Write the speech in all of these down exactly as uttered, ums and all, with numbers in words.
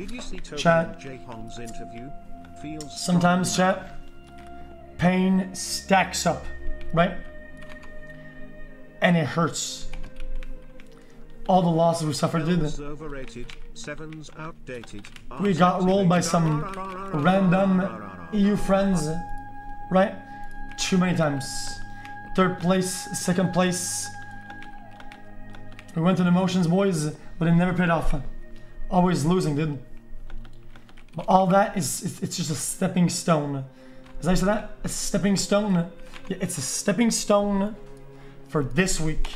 Did you see Toby and Jay Holmes' interview? Feels sometimes strong. Chat, pain stacks up, right? And it hurts. All the losses we suffered, didn't it? We got rolled by some random E U friends, right? Too many times. Third place, second place. We went to the motions, boys, but it never paid off. Always losing, didn't it? But all that is, it's just a stepping stone. As I said that, a stepping stone. Yeah, it's a stepping stone for this week.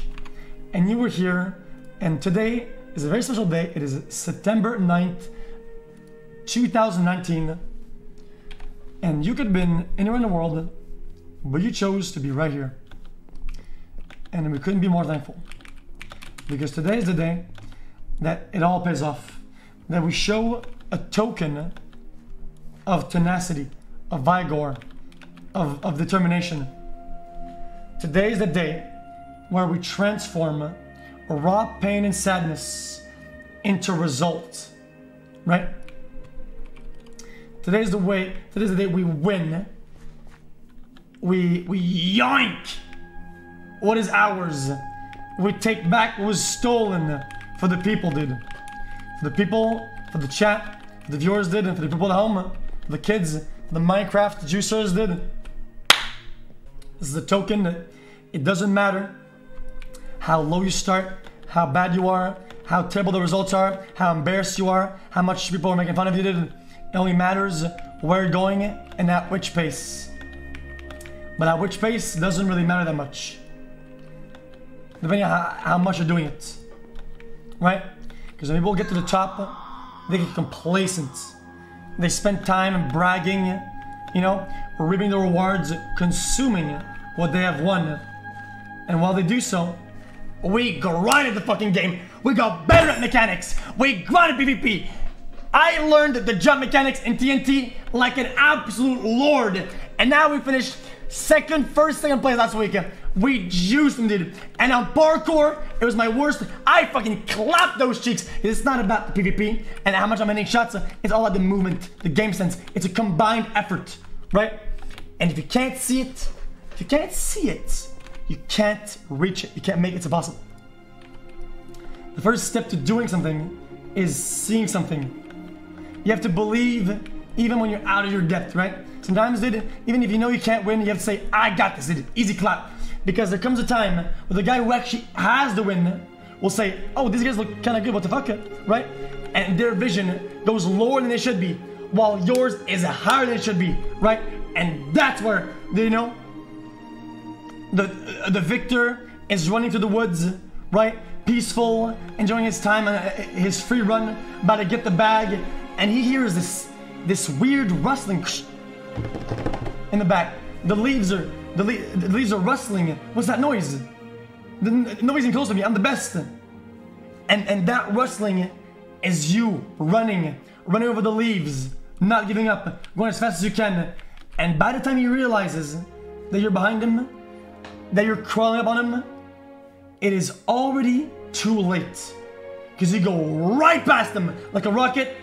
And you were here, and today is a very special day. It is September ninth, two thousand nineteen. And you could have been anywhere in the world, but you chose to be right here. And we couldn't be more thankful. Because today is the day that it all pays off. That we show a token of tenacity, of vigor, of, of determination. Today is the day where we transform raw pain and sadness into results, right? Today's the way, today's the day we win. We, we yoink what is ours. We take back what was stolen for the people, dude. For the people, for the chat, for the viewers did, and for the people at home, for the kids, for the Minecraft juicers did. This is a token that it doesn't matter how low you start, how bad you are, how terrible the results are, how embarrassed you are, how much people are making fun of you did. It only matters where you're going and at which pace. But at which pace doesn't really matter that much. Depending on how, how much you're doing it, right? Because when people get to the top, they get complacent. They spend time bragging, you know, reaping the rewards, consuming what they have won. And while they do so, we grinded the fucking game. We got better at mechanics. We grinded PvP. I learned the jump mechanics in T N T like an absolute lord. And now we finished second, first, second place last week. We juiced them, dude. And on parkour, it was my worst. I fucking clapped those cheeks. It's not about the PvP and how much I'm hitting shots. It's all about the movement, the game sense. It's a combined effort, right? And if you can't see it, if you can't see it, you can't reach it. You can't make it. It's impossible. The first step to doing something is seeing something. You have to believe even when you're out of your depth, right? Sometimes, dude, even if you know you can't win, you have to say, I got this, dude. Easy clap. Because there comes a time where the guy who actually has the win will say, oh, these guys look kind of good, what the fuck, right? And their vision goes lower than it should be, while yours is higher than it should be, right? And that's where, you know, the, the victor is running through the woods, right? Peaceful, enjoying his time, his free run, about to get the bag, and he hears this, this weird rustling in the back. The leaves are... The, le the leaves are rustling. What's that noise? The noise ain't close to me. I'm the best. And and that rustling is you running, running over the leaves, not giving up, going as fast as you can. And by the time he realizes that you're behind him, that you're crawling up on him, it is already too late. Because you go right past him like a rocket.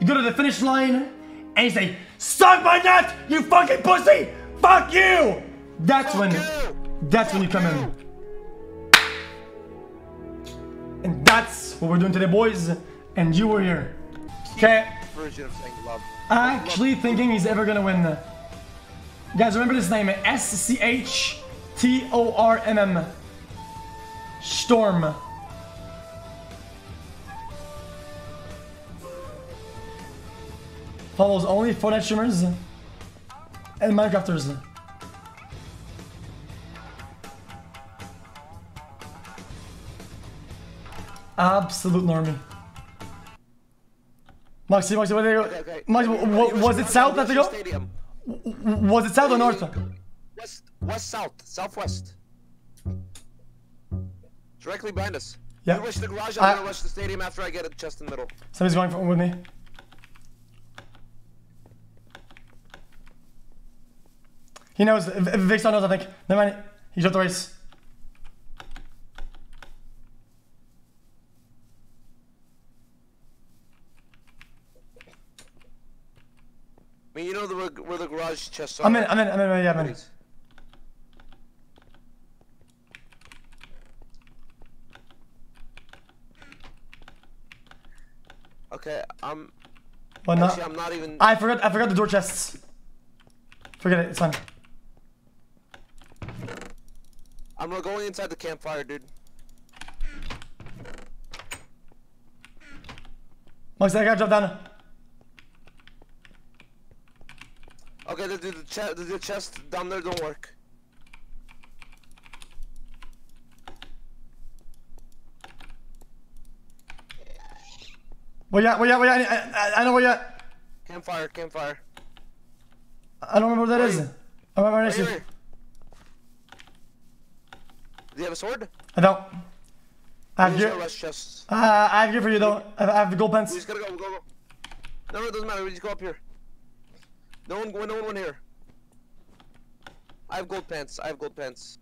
You go to the finish line and you say, suck my nuts, you fucking pussy! Fuck you! That's when, that's when you come in. And that's what we're doing today, boys. And you were here. Okay. Actually thinking he's ever gonna win. Guys, remember this name, S C H T O R M M. Storm. Follows only Fortnite streamers and Minecrafters. Absolute normie. Moxy, Moxy, where did you go? Okay, okay. Moxy, was, was it south that they go? Was it south or north? West, west, south, southwest. Directly behind us. Yeah. You rush the garage, I'm I... gonna rush the stadium after I get it just in the middle. Somebody's going for, with me. He knows, Victor knows, I think. Never mind, he dropped the race. mean, you know the, where the garage chests are. I'm in, I'm in, I'm in, yeah, I'm in. Okay, I'm... Why not? Actually, I'm not even... I forgot, I forgot the door chests. Forget it, it's fine. I'm going inside the campfire, dude. Moxy, I gotta drop down. Okay, the, the, the, chest, the, the chest down there don't work. Where you at? Where you at? Where you at? I, I, I know where you at. Campfire, campfire. I don't remember where that where is. I'm right next to you. Do you have a sword? I don't. I have gear. Chests. Uh, I have gear for you though. I have the gold pens. We just gotta go, go, go. No, no, it doesn't matter. We just go up here. No one, no one went here. I have gold pants. I have gold pants.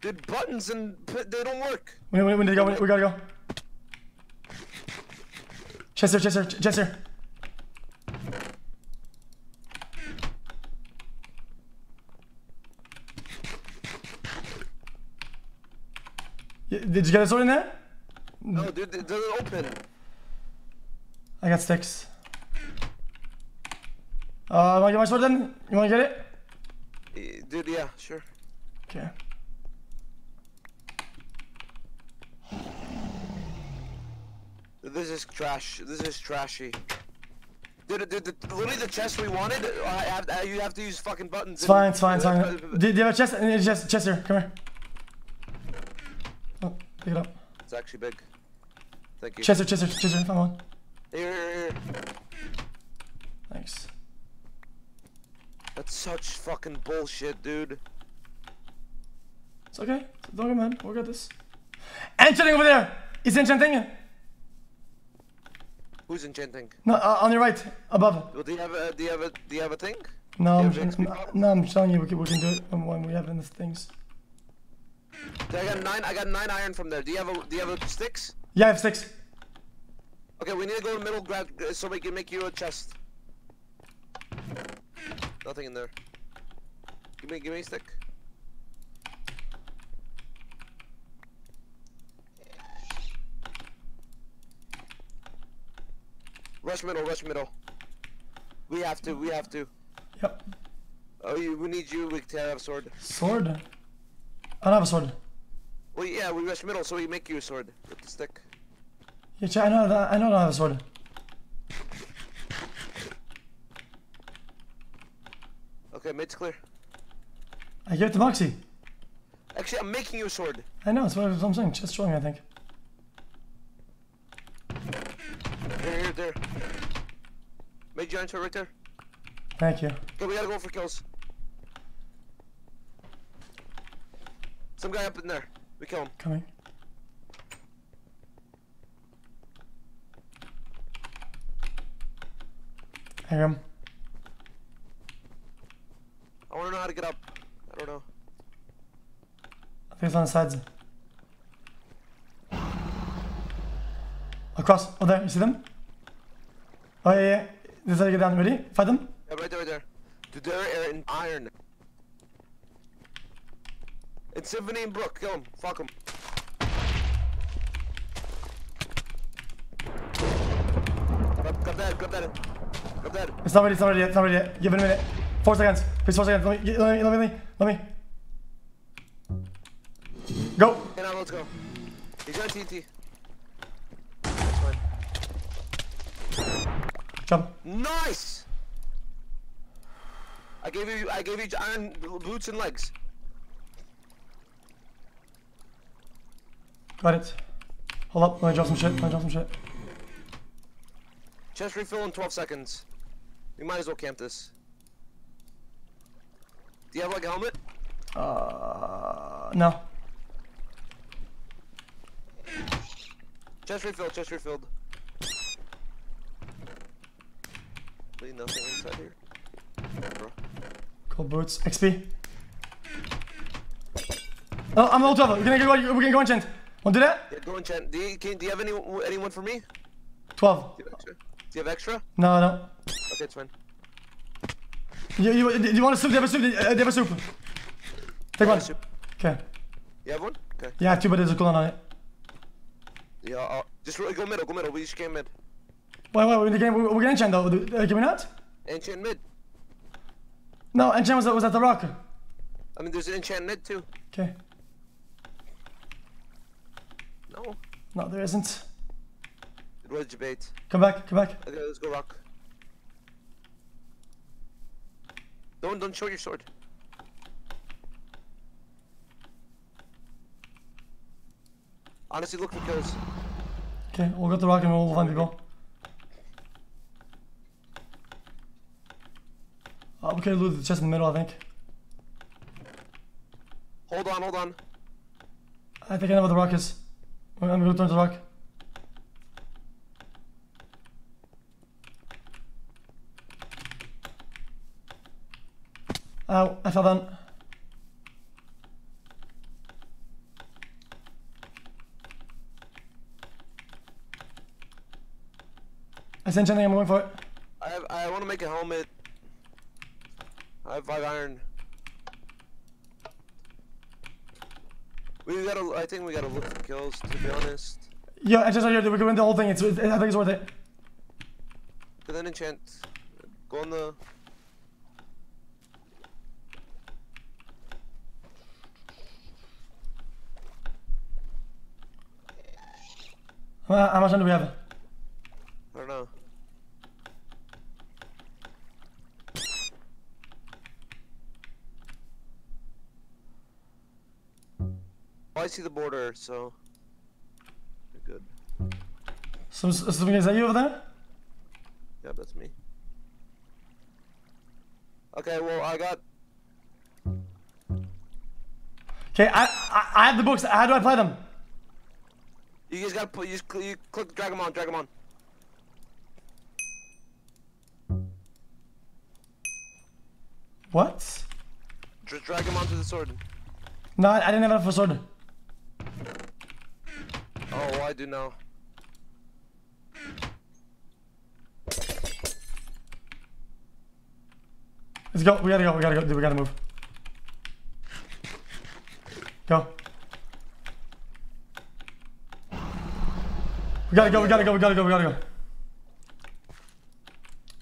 Dude, buttons and they don't work. When, when, when did they go? When, we gotta go. Chester, Chester, Chester. Did you get a sword in there? No, dude, it doesn't open. I got sticks. Uh, wanna get my sword then? You wanna get it? Dude, yeah, sure. Okay. This is trash. This is trashy. Dude, dude, dude literally the chest we wanted, I have, I, you have to use fucking buttons. It's fine, it's fine, it's fine. Do you have a chest? Chest, chest here, come here. Oh, pick it up. It's actually big. Thank you. Chester, Chester, Chester, come on. Here, here, here. Thanks. That's such fucking bullshit, dude. It's okay. Don't get mad. We'll get this. Enchanting over there! Is enchanting? Who's enchanting? No, uh, on your right, above. Well, do you have a do you have a do you have a thing? No, I'm just, no, I'm telling you, we can, we can do it when we have enough things. So I got nine. I got nine iron from there. Do you have a do you have a sticks? Yeah, I have sticks. Okay, we need to go in the middle, grab so we can make you a chest. Nothing in there. Give me, give me a stick. Rush middle, rush middle. We have to, we have to. Yep. Oh, you, we need you. We have a sword. Sword? I don't have a sword. Well, yeah, we rush middle, so we make you a sword with the stick. Yeah, I know that. I know I don't have a sword. Okay, mid's clear. I give it to Moxy. Actually, I'm making you a sword. I know. That's what I'm saying. Chest strong, I think. Here, here, there. Made giant sword right there. Thank you. Okay, we gotta go for kills. Some guy up in there. We kill him. Coming. I am. I wanna know how to get up. I don't know. I think it's on the sides. Across. Oh, there. You see them? Oh, yeah, yeah. This is how you get down. Ready? Fight them? Yeah, right there, right there. Dude, they're in iron. It's Symphony and Brooke. Kill him. Fuck him. Grab, grab that. Grab that. Grab that. It's not ready. It's not ready yet. It's not ready yet. Give it a minute. Four seconds. Please, four seconds. Let me. Let me. Let me. Let me. Go. Okay, now let's go. He's got T N T. Jump. Nice. I gave you. I gave you iron boots and legs. Got it. Hold up. Let me drop some shit. Let me drop some shit. Chest refill in twelve seconds. We might as well camp this. Do you have like a helmet? Uh, no. Chest refill. Chest refilled. Nothing inside here. Bro. Cold boots. X P. Oh, I'm all twelve. We're gonna go. We're gonna go enchant. Wanna do that? Yeah, go enchant. Do you, can, do you have any anyone for me? twelve. Do you have extra? No, no. Okay, twin. You, you, do you want a soup? Do you have a soup? Do you have a soup? Take one. Soup. Okay. You have one? Okay. Yeah, I have two, but there's a cooldown on it. Yeah, uh, just really go middle, go middle. We just came mid. Wait, wait, we're in the game. We're, we're gonna enchant though. Uh, can we not? Enchant mid. No, enchant was, was at the rock. I mean, there's an enchant mid too. Okay. No. No, there isn't. It was debate. Come back, come back. Okay, let's go rock. Don't, don't show your sword. Honestly, look for kills. Okay, we'll go to rock and we'll find people. Oh, we could loot the chest in the middle, I think. Hold on, hold on. I think I know where the rock is. I'm gonna go turn to the rock. Ow, I fell down. I sent something, I'm going for it. I have, I want to make a helmet. I have five iron. We gotta, I think we gotta look for kills, to be honest. Yeah, I just, I we're going the whole thing, it's, it, I think it's worth it. But then enchant, go on the... How much time do we have? I don't know. Oh, I see the border, so... You're good. Some, some, is that you over there? Yeah, that's me. Okay, well, I got... Okay, I, I, I have the books. How do I play them? You guys gotta put, you just you click, drag them on, drag them on. What? Just drag them onto the sword. No, I didn't have enough for sword. Oh, I do now. Let's go, we gotta go, we gotta go, dude, we gotta move. Go. We gotta go, we gotta go, we gotta go, we gotta go.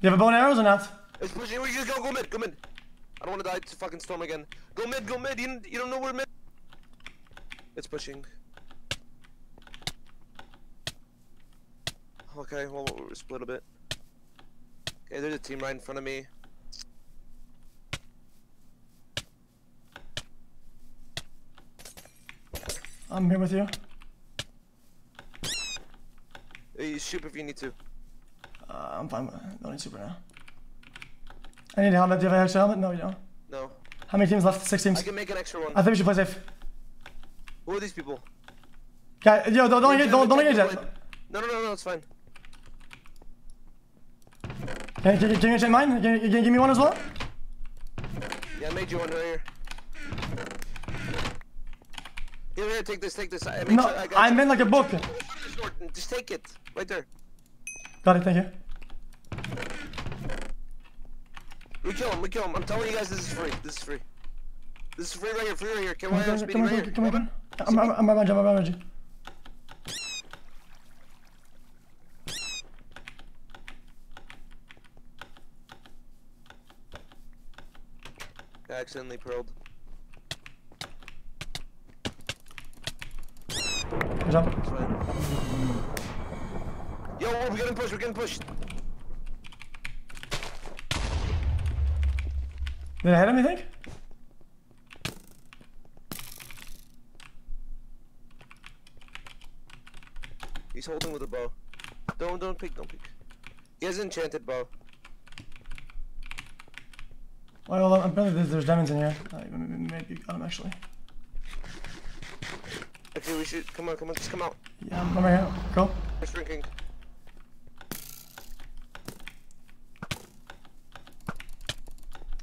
You have a bow and arrows or not? It's pushing, we just go, go mid, go mid. I don't wanna die to fucking storm again. Go mid, go mid, you, you don't know where mid. It's pushing. Okay, well, we're split a bit. Okay, there's a team right in front of me. I'm here with you. You shoot if you need to. Uh, I'm fine. Don't need super now. I need a helmet. Do you have an extra helmet? No, you don't. No. How many teams left? Six teams. I can make an extra one. I think we should play safe. Who are these people? Okay, yo, don't don't engage, don't, don't engage that. No, no, no, no, it's fine. Can, can, can you change mine? Can, can you give me one as well? Yeah, I made you one right here. Here, here, take this, take this. I no, sure I, got I meant like a book. Just take it, right there. Got it, thank you. We kill him, we kill him. I'm telling you guys this is free, this is free. This is free right here, free right here. Come on, come on, come on, come on. I'm, I'm, I'm behind you, I'm behind you. I accidentally pearled. Good job. That's right. Yo, we're getting pushed, we're getting pushed. Did I hit him, you think? He's holding with a bow. Don't, don't pick, don't pick. He has an enchanted bow. Well, I'm apparently there's, there's diamonds in here. I maybe got him actually. Okay, we should, come on, come on, just come out. Yeah, I'm right here, go. We're shrinking.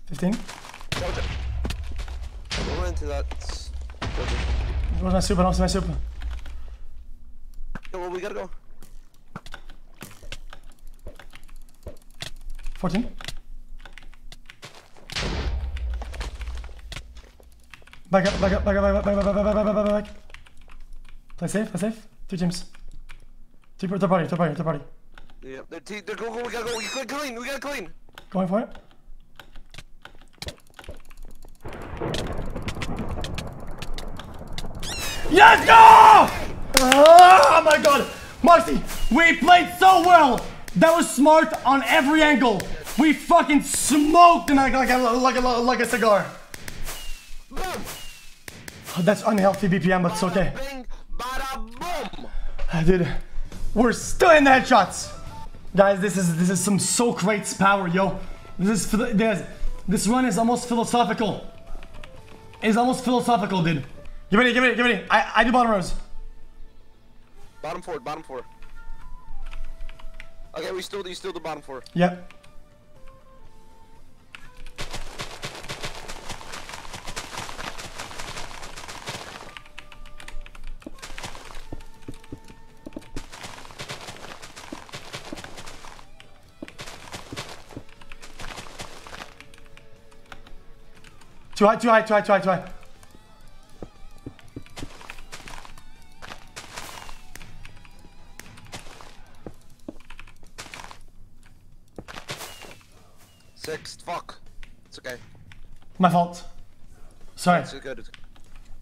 fifteen? Gotcha. I went into that. Where's my super? I don't see my super. Okay, well, we gotta go. fourteen. Back up, back up, back up, back up, back up, back up, back up, back up. Play safe, play safe. Two teams. Two third party, third party, third party. Yeah, they're t they're go go we gotta go. We gotta clean, we gotta clean. Going for it. Yes, go! Oh my god! Moxy, we played so well! That was smart on every angle! We fucking smoked tonight like a, like a, like a cigar! Boom. That's unhealthy B P M, but it's okay. Bada bing, bada boom. Dude, we're still in the headshots! Guys, this is this is some Socrates power, yo! This is this, this run is almost philosophical. It's almost philosophical, dude. Give it, give it, give it. I, I do bottom rows. Bottom four, bottom four. Okay, we still, you still the bottom four. Yep. Too high, too high, too high, too high, too high. Fuck. It's okay. My fault. Sorry. It's good. It's good.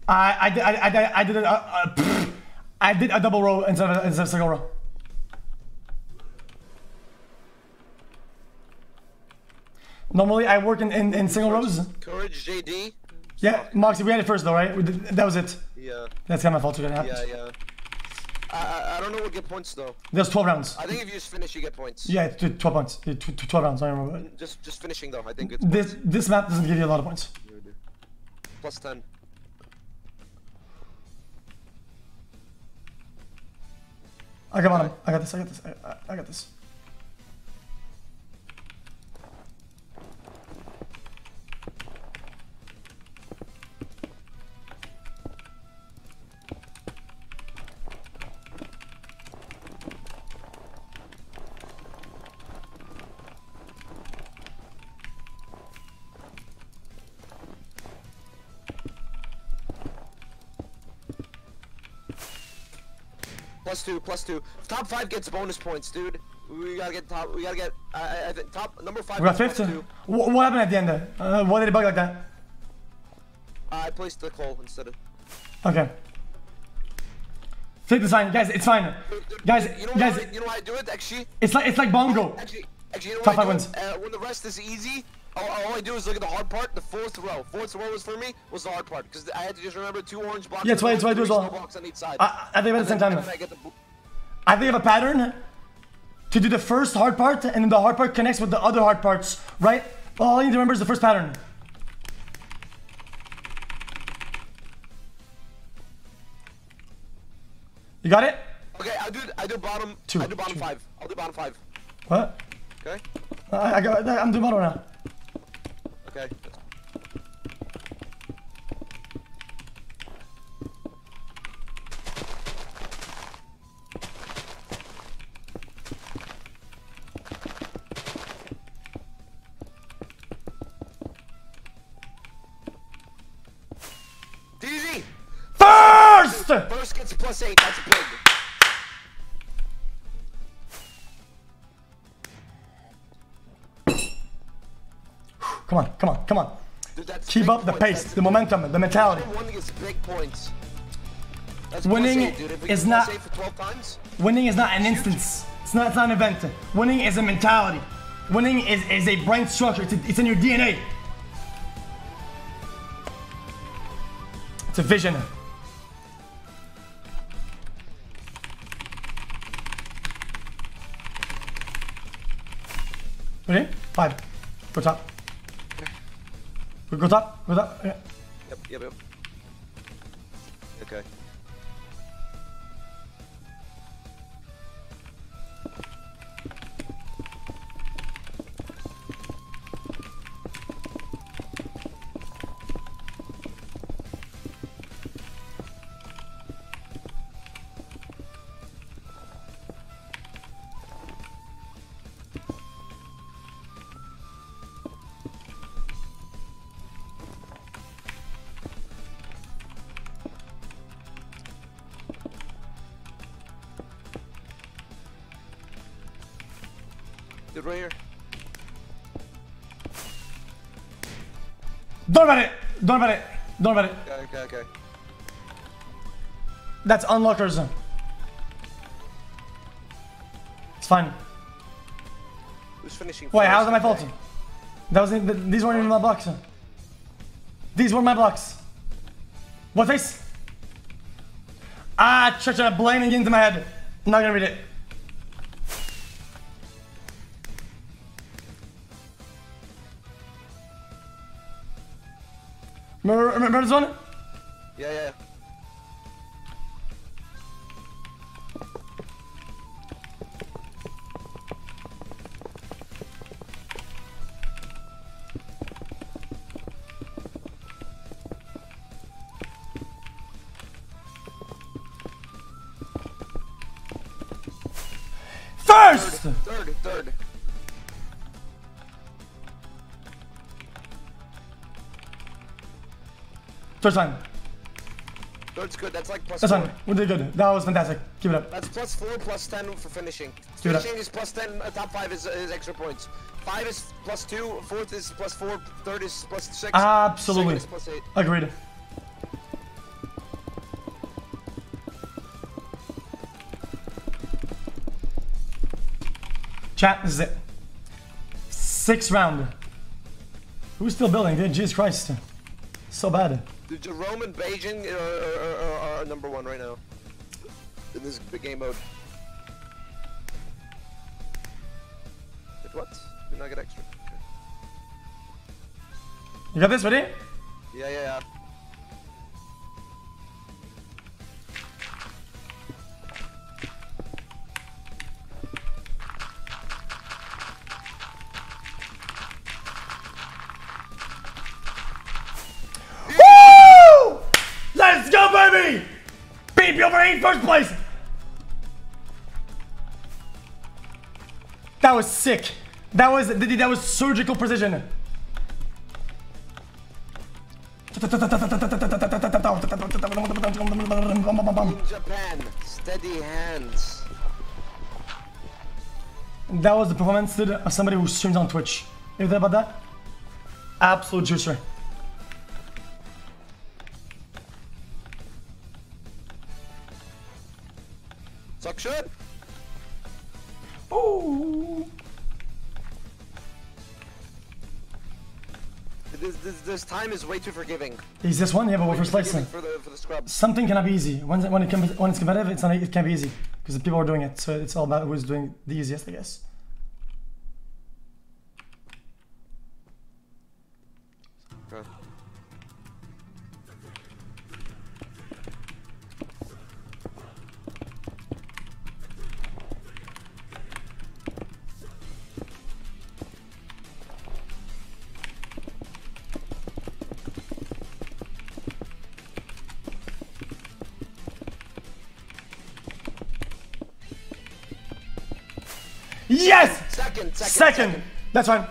I I did I I I did a, a, a I did a double row instead of instead of a single row. Normally I work in in, in single Courage, rows. Courage J D. Yeah, Moxy, we had it first though, right? We did, that was it. Yeah. That's kind of my fault. Gonna happen. Yeah, yeah. I I don't know what get points though. There's twelve rounds. I think if you just finish, you get points. Yeah, twelve points. twelve rounds. I remember. Just just finishing though. I think it's this points. This map doesn't give you a lot of points. Plus ten. I got him. I got this. I got this. I, I, I got this. Plus two, plus two. Top five gets bonus points, dude. We gotta get top. We gotta get. I, I think top number five. We got fifteen. What, what happened at the end there? Uh, why did it bug like that? Uh, I placed the coal instead of. Okay. Take the sign, guys. It's fine, dude, dude, guys. You know guys, I, you know why I do it actually? It's like it's like bongo. Actually, actually, you know top five wins. Uh, when the rest is easy, all, all I do is look at the hard part. The fourth row. Fourth row was for me was the hard part because I had to just remember two orange boxes. Yeah, that's why I do as well. I, I think at the same time. I, the I think of a pattern to do the first hard part, and then the hard part connects with the other hard parts, right? All I need to remember is the first pattern. You got it? Okay, I do. I do bottom two. I do bottom two. Five. I'll do bottom five. What? Okay. Uh, I got. I'm doing bottom now. Okay. D D! First! First gets plus eight, that's a pig. Come on, come on, come on. Dude, keep up the points. Pace, that's the momentum, point. The mentality. Winning is big points. That's winning eight, dude. Is not for twelve times, winning is not an instance. It's not, it's not an event. Winning is a mentality. Winning is, is a brain structure. It's, a, it's in your D N A. It's a vision. Ready? Five. Go top. Go top, go top, yeah. Yep, yep, yep. Okay. Dude, right here. Don't about it! Don't about it! Don't about it! Okay, okay, okay. That's unlocker zone. It's fine. Who's finishing? Wait, how is it my fault? That was in, th these weren't even my blocks. These were my blocks. What face? Ah, church, I'm blaming it into my head. I'm not gonna read it. Remember, remember this one? Yeah, yeah, yeah. First! Third, third. First time. Third's good, that's like plus that's four. That's fine, we did good. That was fantastic. Keep it up. That's plus four, plus ten for finishing. Keep finishing is plus ten, uh, top five is, uh, is extra points. Five is plus two, fourth is plus four, third is plus six. Absolutely. Second is plus eight. Agreed. Chat, this is it. Sixth round. Who's still building, dude? Jesus Christ. So bad. Dude, Jerome and Beijing are, are, are, are number one right now. In this big game mode. Did what? Did not get extra. Okay. You got this, ready? Yeah, yeah, yeah. First place. That was sick. That was that was surgical precision. In Japan, steady hands. That was the performance, dude, of somebody who streams on Twitch. You know about that? Absolute juicer. Suck shit! Ooh! This, this, this time is way too forgiving. Is this one? Yeah, but first place. For the, for the scrub. Something cannot be easy. When, when, it can be, when it's competitive, it's not, it can't be easy. Because the people are doing it, so it's all about who's doing the easiest, I guess. Okay. Yes! Second, second, second. second. That's fine.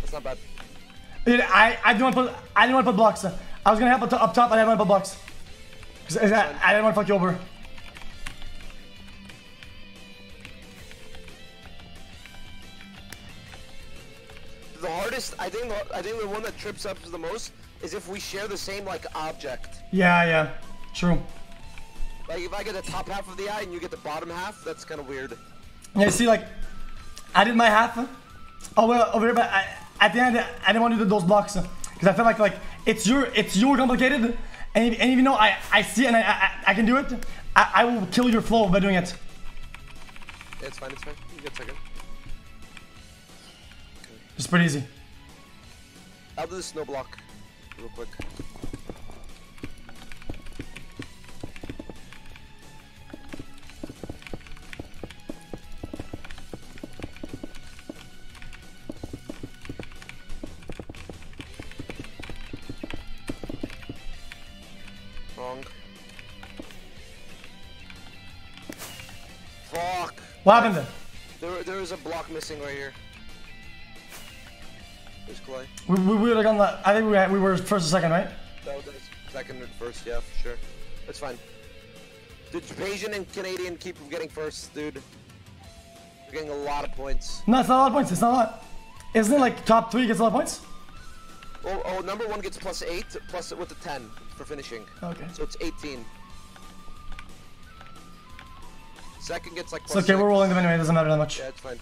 That's not bad. Dude, I, I didn't want to put I didn't want to put blocks. I was gonna help up top, but I didn't want to put blocks. Cause I, I didn't want to fuck you over. The hardest, I think, I think the one that trips up the most is if we share the same like object. Yeah, yeah, true. Like if I get the top half of the eye and you get the bottom half, that's kind of weird. Yeah, see, like. I did my half over, over here, but I, at the end I didn't want to do those blocks because I felt like like it's your it's your complicated, and, and even though I I see it and I I, I can do it, I, I will kill your flow by doing it. Yeah, it's fine, it's fine. You get second. Okay. It's pretty easy. I'll do the snow block real quick. Fuck. What happened then? There, there is a block missing right here. There's clay. We, we, we were like on the. I think we had, we were first or second, right? That was second or first, yeah, for sure. That's fine. Dude, Asian and Canadian keep getting first, dude. We're getting a lot of points. No, it's not a lot of points. It's not a lot. Isn't it like top three gets a lot of points? Oh, oh number one gets plus eight, plus with a ten for finishing. Okay. So it's eighteen. Second gets like plus. It's okay, six. We're rolling them anyway. It doesn't matter that much. Yeah, it's fine.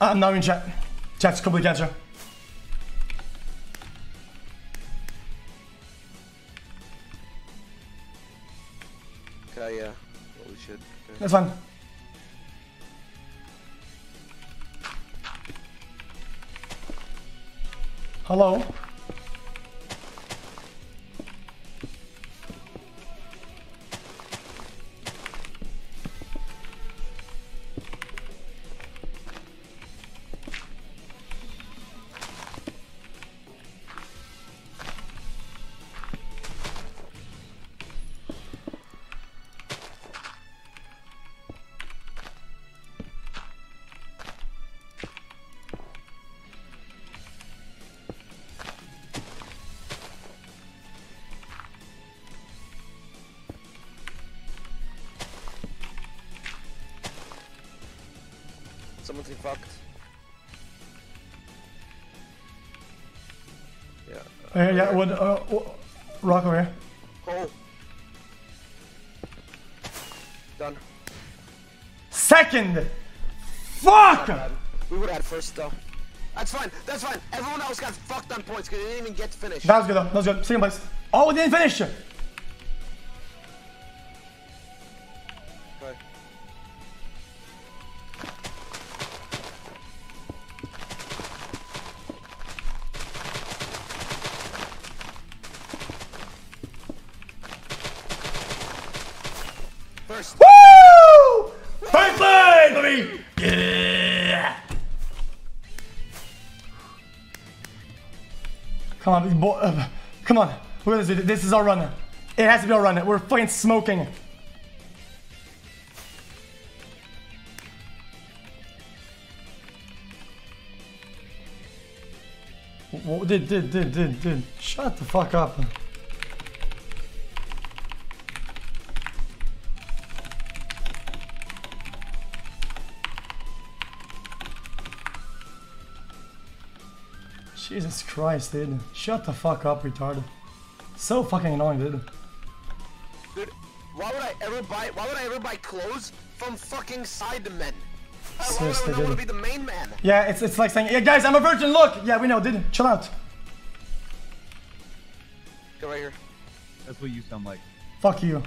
I'm not in chat. Chat's complete cancer. Okay, yeah. Holy shit. That's fine. Hello? Someone's fucked. Yeah. Uh, yeah, yeah, wood, uh, oh, rock over here. Coal. Done. Second! Fuck! We would've had first though. That's fine, that's fine. Everyone else got fucked on points because they didn't even get to finish. That was good though, that was good. Second place. Oh, we didn't finish! Come on, boy, uh, come on, we're gonna do this. This is our run. It has to be our run. We're fucking smoking. Whoa, dude, dude, dude, dude, dude, shut the fuck up. Jesus Christ, dude. Shut the fuck up, retard. So fucking annoying, dude. Dude, why would I ever buy why would I ever buy clothes from fucking sidemen? Why would I want to be the main man? Yeah, it's it's like saying, yeah guys, I'm a virgin, look! Yeah, we know, dude. Chill out. Go right here. That's what you sound like. Fuck you.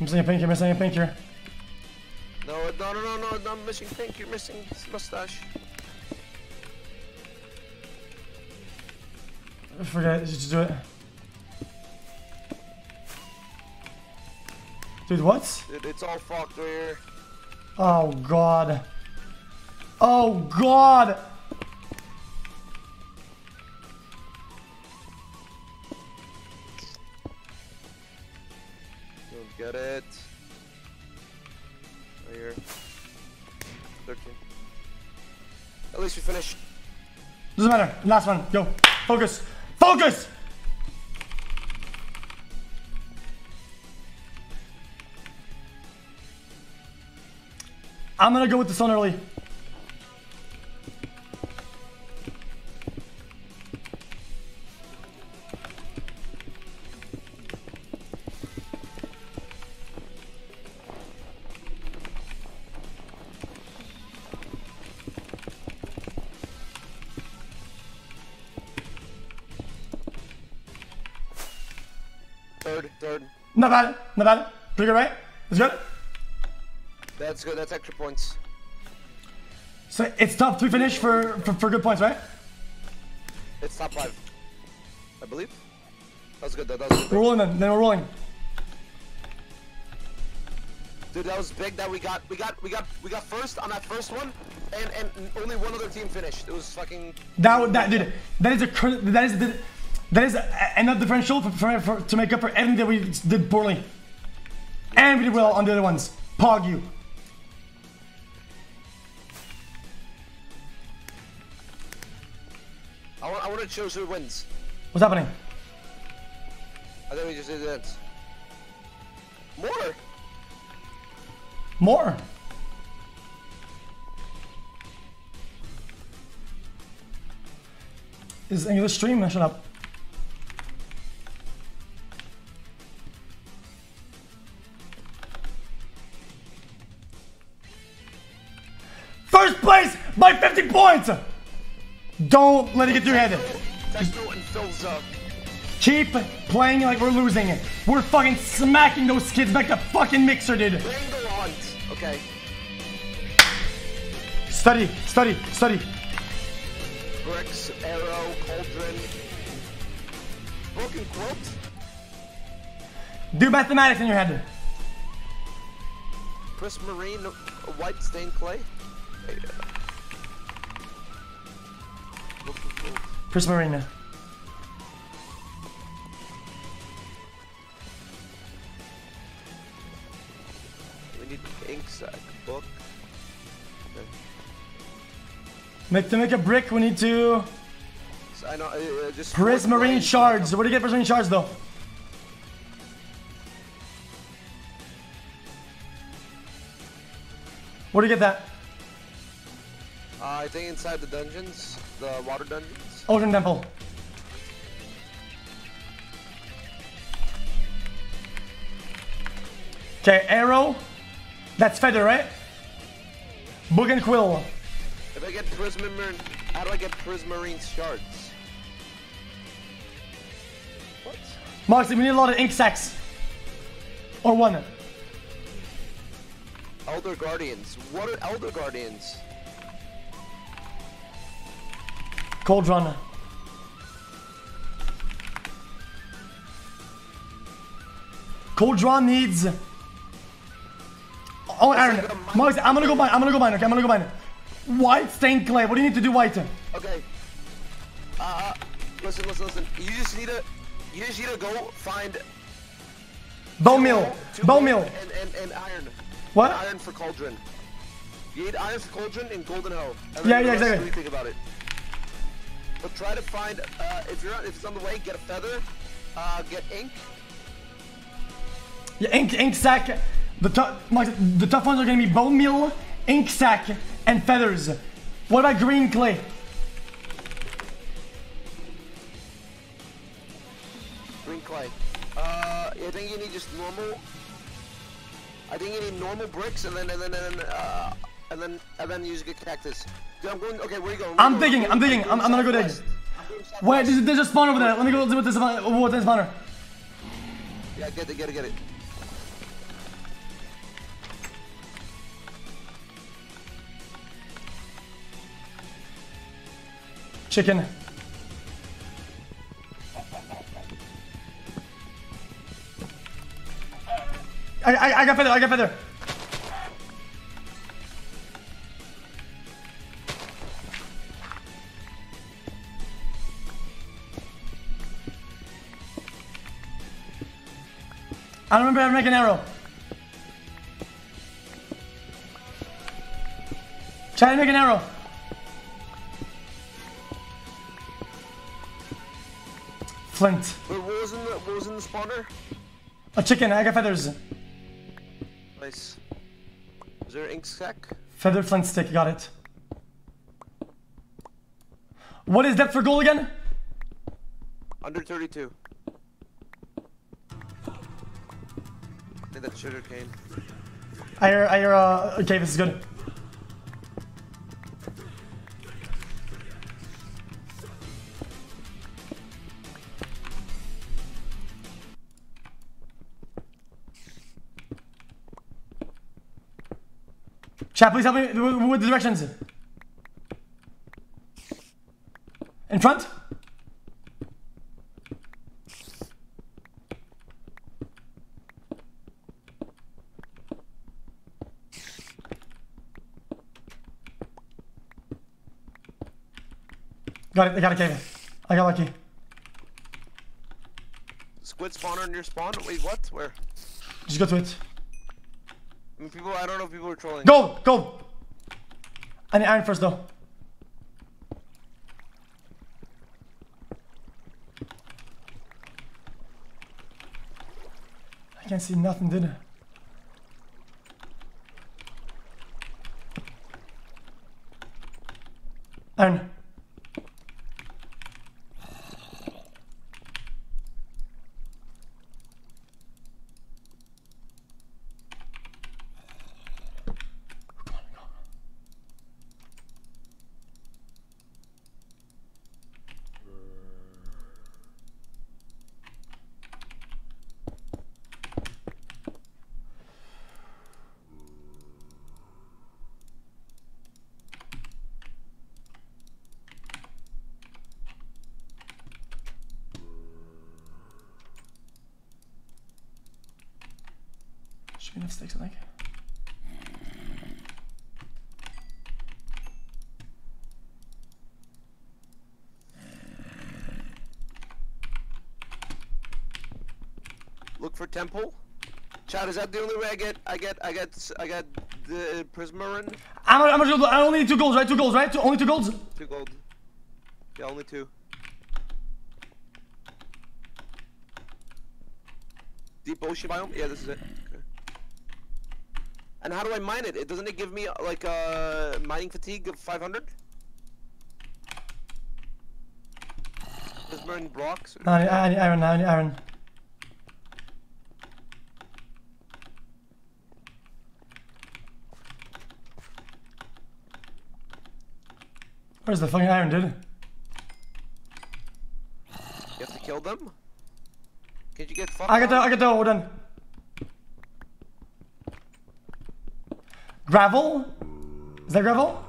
Missing a pink, you're missing a pink here. No, no, no, no, no, I'm missing pink, you're missing mustache. Forget it, just do it. Dude, what? It, it's all fucked right here. Oh, God. Oh, God! Get it. Right here. thirteen. At least we finished. Doesn't matter. Last one. Go. Focus. Focus! I'm gonna go with the sun early. Not bad, not bad. Pretty good, right? That's good? That's good, that's extra points. So it's top three finish for, for, for good points, right? It's top five, I believe. That's good, that, that was good. We're rolling then, then we're rolling. Dude, that was big that we got, we got, we got, we got first on that first one. and and only one other team finished. It was fucking. That that dude. That is a that is the, that is enough differential for, for, for to make up for everything that we did poorly. And we did well on the other ones. Pog you. I want, I want to choose who wins. What's happening? I think we just did that. More. More. Is English stream messing up? First place by fifty points. Don't let it get through your head. Keep playing like we're losing it. We're fucking smacking those kids back to fucking mixer, dude. Bring the runs, okay. Study, study, study. Bricks, arrow, cauldron. Broken quilt. Do mathematics in your head. Crisp marine, white stained clay. Hey, uh, Prismarina. We need ink sack, book. Okay. Make to make a brick, we need to. So I know, uh, just Prismarine shards. What do you get for Prismarine shards though? Where do you get that? Uh, I think inside the dungeons, the water dungeons. Odin Temple. Okay, arrow. That's feather, right? Book and quill. If I get prismarine, how do I get prismarine shards? What? Moxy, we need a lot of ink sacks. Or one. Elder Guardians. What are Elder Guardians? Cauldron. Cauldron needs. Oh, iron. Moxy, I'm gonna go mine. I'm gonna go mine. Okay, I'm gonna go mine. White stained clay. What do you need to do, white? Okay. Uh, listen, listen, listen. You just need to, you just need to go find. Bone mill. Bone mill. And, and and iron. What? And iron for cauldron. You need iron for cauldron and golden hoe. Yeah, yeah, exactly. What do you think about it? But try to find, uh, if you're, if it's on the way, get a feather, uh, get ink. Yeah, ink, ink sack. The tough, the tough ones are gonna be bone meal, ink sack, and feathers. What about green clay? Green clay. Uh, I think you need just normal. I think you need normal bricks, and then, and then, and then, uh, and then, and then use a cactus. I'm going, okay, where are you going? I'm digging, I'm digging, I'm, I'm gonna go dig. Wait, there's, there's a spawner over there. Let me go see what this spawner. Yeah, get it, get it, get it. Chicken. I, I, I got feather, I got feather. I don't remember how to make an arrow. Try to make an arrow. Flint. Wait, what was in the, what was in the spawner? A chicken, I got feathers. Nice. Is there an ink sack? Feather, flint, stick, got it. What is depth for gold again? Under thirty-two. That sugar cane. I hear, I hear, uh, okay, this is good. Chat, please help me with the directions. In front? Got it. I got a cable. I got lucky. Squid spawner near spawn? Wait, what? Where? Just go to it. I mean, people, I don't know if people are trolling. Go! Go! I need iron first, though. I can't see nothing, did I? Iron. Should be enough sticks, I think. Look for temple. Chad, is that the only way I get? I get. I get. I get the prismarine. I'm. I'm. I only need two golds, right? Two golds, right? Two, only two golds. Two gold. Yeah, only two. Deep ocean biome. Yeah, this is it. And how do I mine it? It doesn't it give me like a uh, mining fatigue of five hundred? Just burn blocks. No, I need iron. I need iron. Where's the fucking iron, dude? You have to kill them. Can you get? I got the. I got the ore done. Gravel? Is that gravel?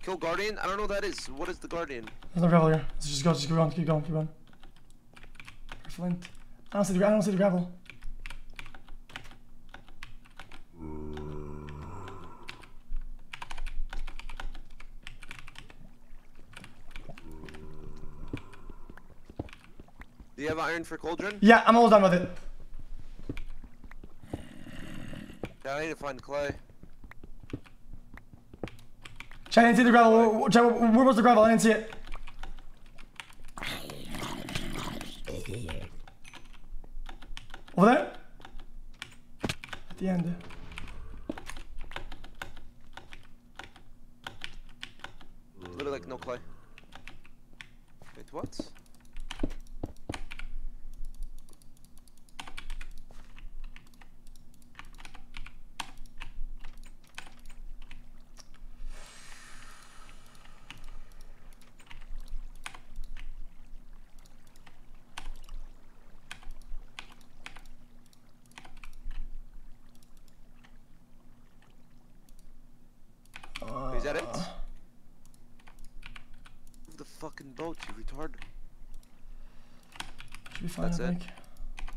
Kill Guardian? I don't know what that is. What is the Guardian? There's no gravel here. Let's just go, just go on, keep going, keep going. Flint. I don't see the, I don't see the gravel. Do you have iron for cauldron? Yeah, I'm all done with it. Yeah, I need to find clay. Chad, I didn't see the gravel. Chad, where was the gravel? I didn't see it. Over there? At the end. Literally like no clay. Wait, what? Is that it? Move the fucking boat, you retard. Should be fine, that's I think. It.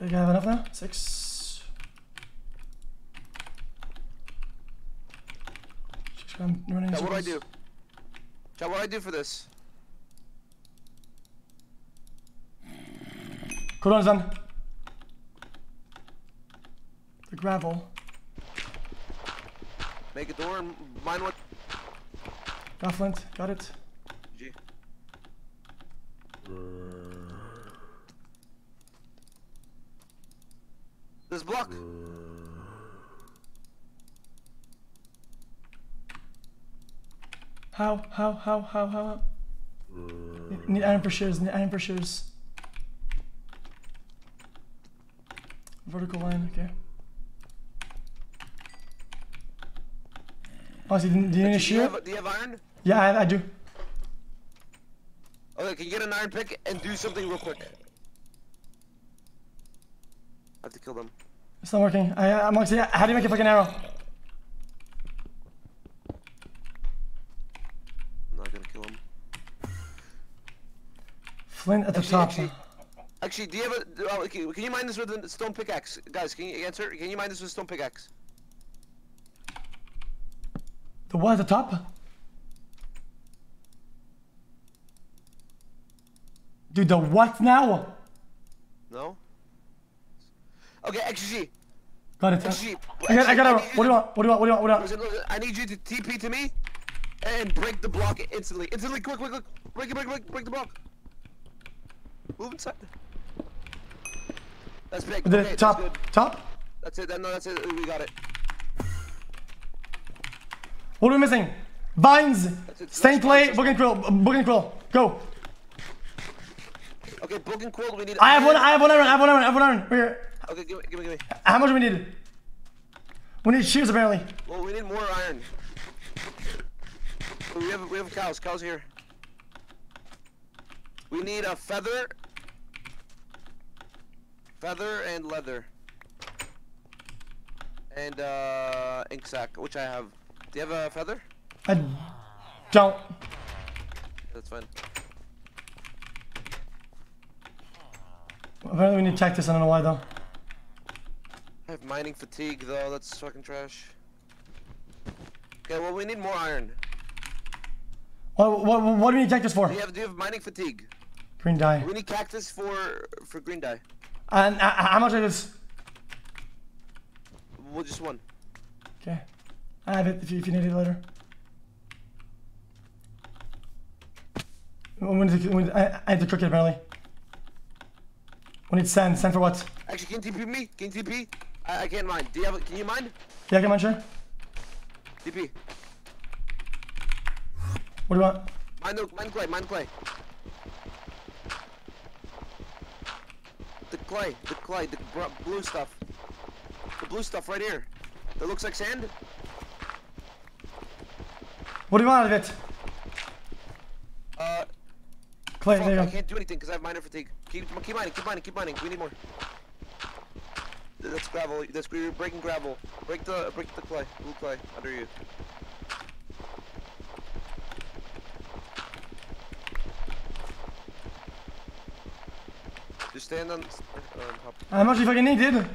Do you have enough now? Six. Six grand running. Now, what do I do? Now, what do I do for this? Cooldown's done. The gravel. Make a door and mine what? Got flint, got it. G. This block. How, how, how, how, how? Need, need iron for shears, need iron for shears. Vertical line, okay. Oh, so do you need a shear? Do you have iron? Yeah, I, I do. Okay, can you get an iron pick and do something real quick? I have to kill them. It's not working. I, I'm like, how do you make a fucking arrow? I'm not gonna kill him. Flint at the actually, top. Actually, Actually, do you have a? Uh, can you mine this with a stone pickaxe, guys? Can you answer? Can you mine this with a stone pickaxe? The one at the top? Dude, the what now? No. Okay, actually. Got it. Actually, I got. I got. I what do you want? What do you want? What do you want? What do you want? Listen, listen, I need you to T P to me, and break the block instantly. Instantly, quick, quick, quick! Break it, break, break, break the block. Move inside. That's big. The okay, top, that's top. That's it. No, that's it. We got it. What are we missing? Vines. Stained clay. Book and quill. Book and quill. Go. Okay, book and quill. We need. I have one. I have one iron. I have one iron. I have one iron. We're here. Okay, give me, give me, give me. How much do we need? We need shears apparently. Well, we need more iron. We have, we have cows. Cows here. We need a feather. Feather and leather. And uh, ink sack, which I have. Do you have a feather? I don't. That's fine. Apparently we need cactus, I don't know why though. I have mining fatigue though, that's fucking trash. Okay, well we need more iron. What, what, what do we need cactus for? Do you have, do you have mining fatigue? Green dye. We need cactus for, for green dye. And uh, how much is this? Well, just one. Okay. I have it if you, if you need it later. When did it, when, I, I had to cook it apparently. We need sand. Sand for what? Actually, can you T P me? Can you T P? I, I can't mine. Do you have? Can you mine? Yeah, I can mine, sure. T P. What do you want? Mine, mine clay. Mine clay. The clay. The clay. The blue stuff. The blue stuff right here. That looks like sand. What do you want out of it? Uh. Clay, fuck, there you I go. Can't do anything because I have minor fatigue. Keep, keep mining, keep mining, keep mining. We need more. That's gravel. That's you're breaking gravel. Break the break the clay, blue clay under you. Just stand on. Uh, on top. How much do you fucking need, dude?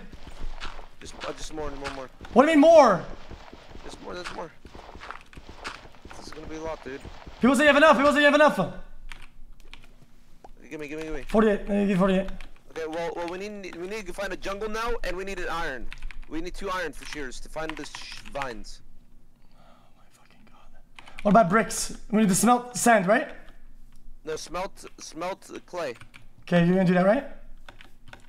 Just, uh, just more, more, more. What do you mean more? Just more, that's more. This is gonna be a lot, dude. People say you have enough. People say you have enough. Give me, give me, give me. forty-eight, I need forty-eight. Okay, well, well, we need we need to find a jungle now, and we need an iron. We need two iron for shears to find the sh vines. Oh my fucking god! What about bricks? We need to smelt sand, right? No, smelt smelt clay. Okay, you're gonna do that, right?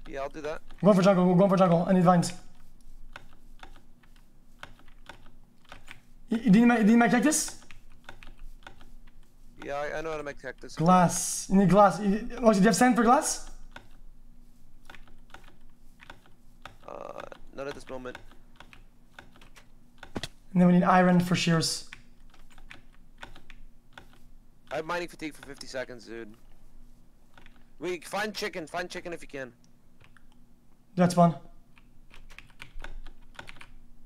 Yeah, I'll do that. Go for jungle. Go for jungle. I need vines. You, you didn't make, didn't make cactus? Yeah, I, I know how to make cactus. Glass. You need glass. You, oh, do you have sand for glass? Uh, not at this moment. And then we need iron for shears. I have mining fatigue for fifty seconds, dude. We find chicken. Find chicken if you can. That's fun.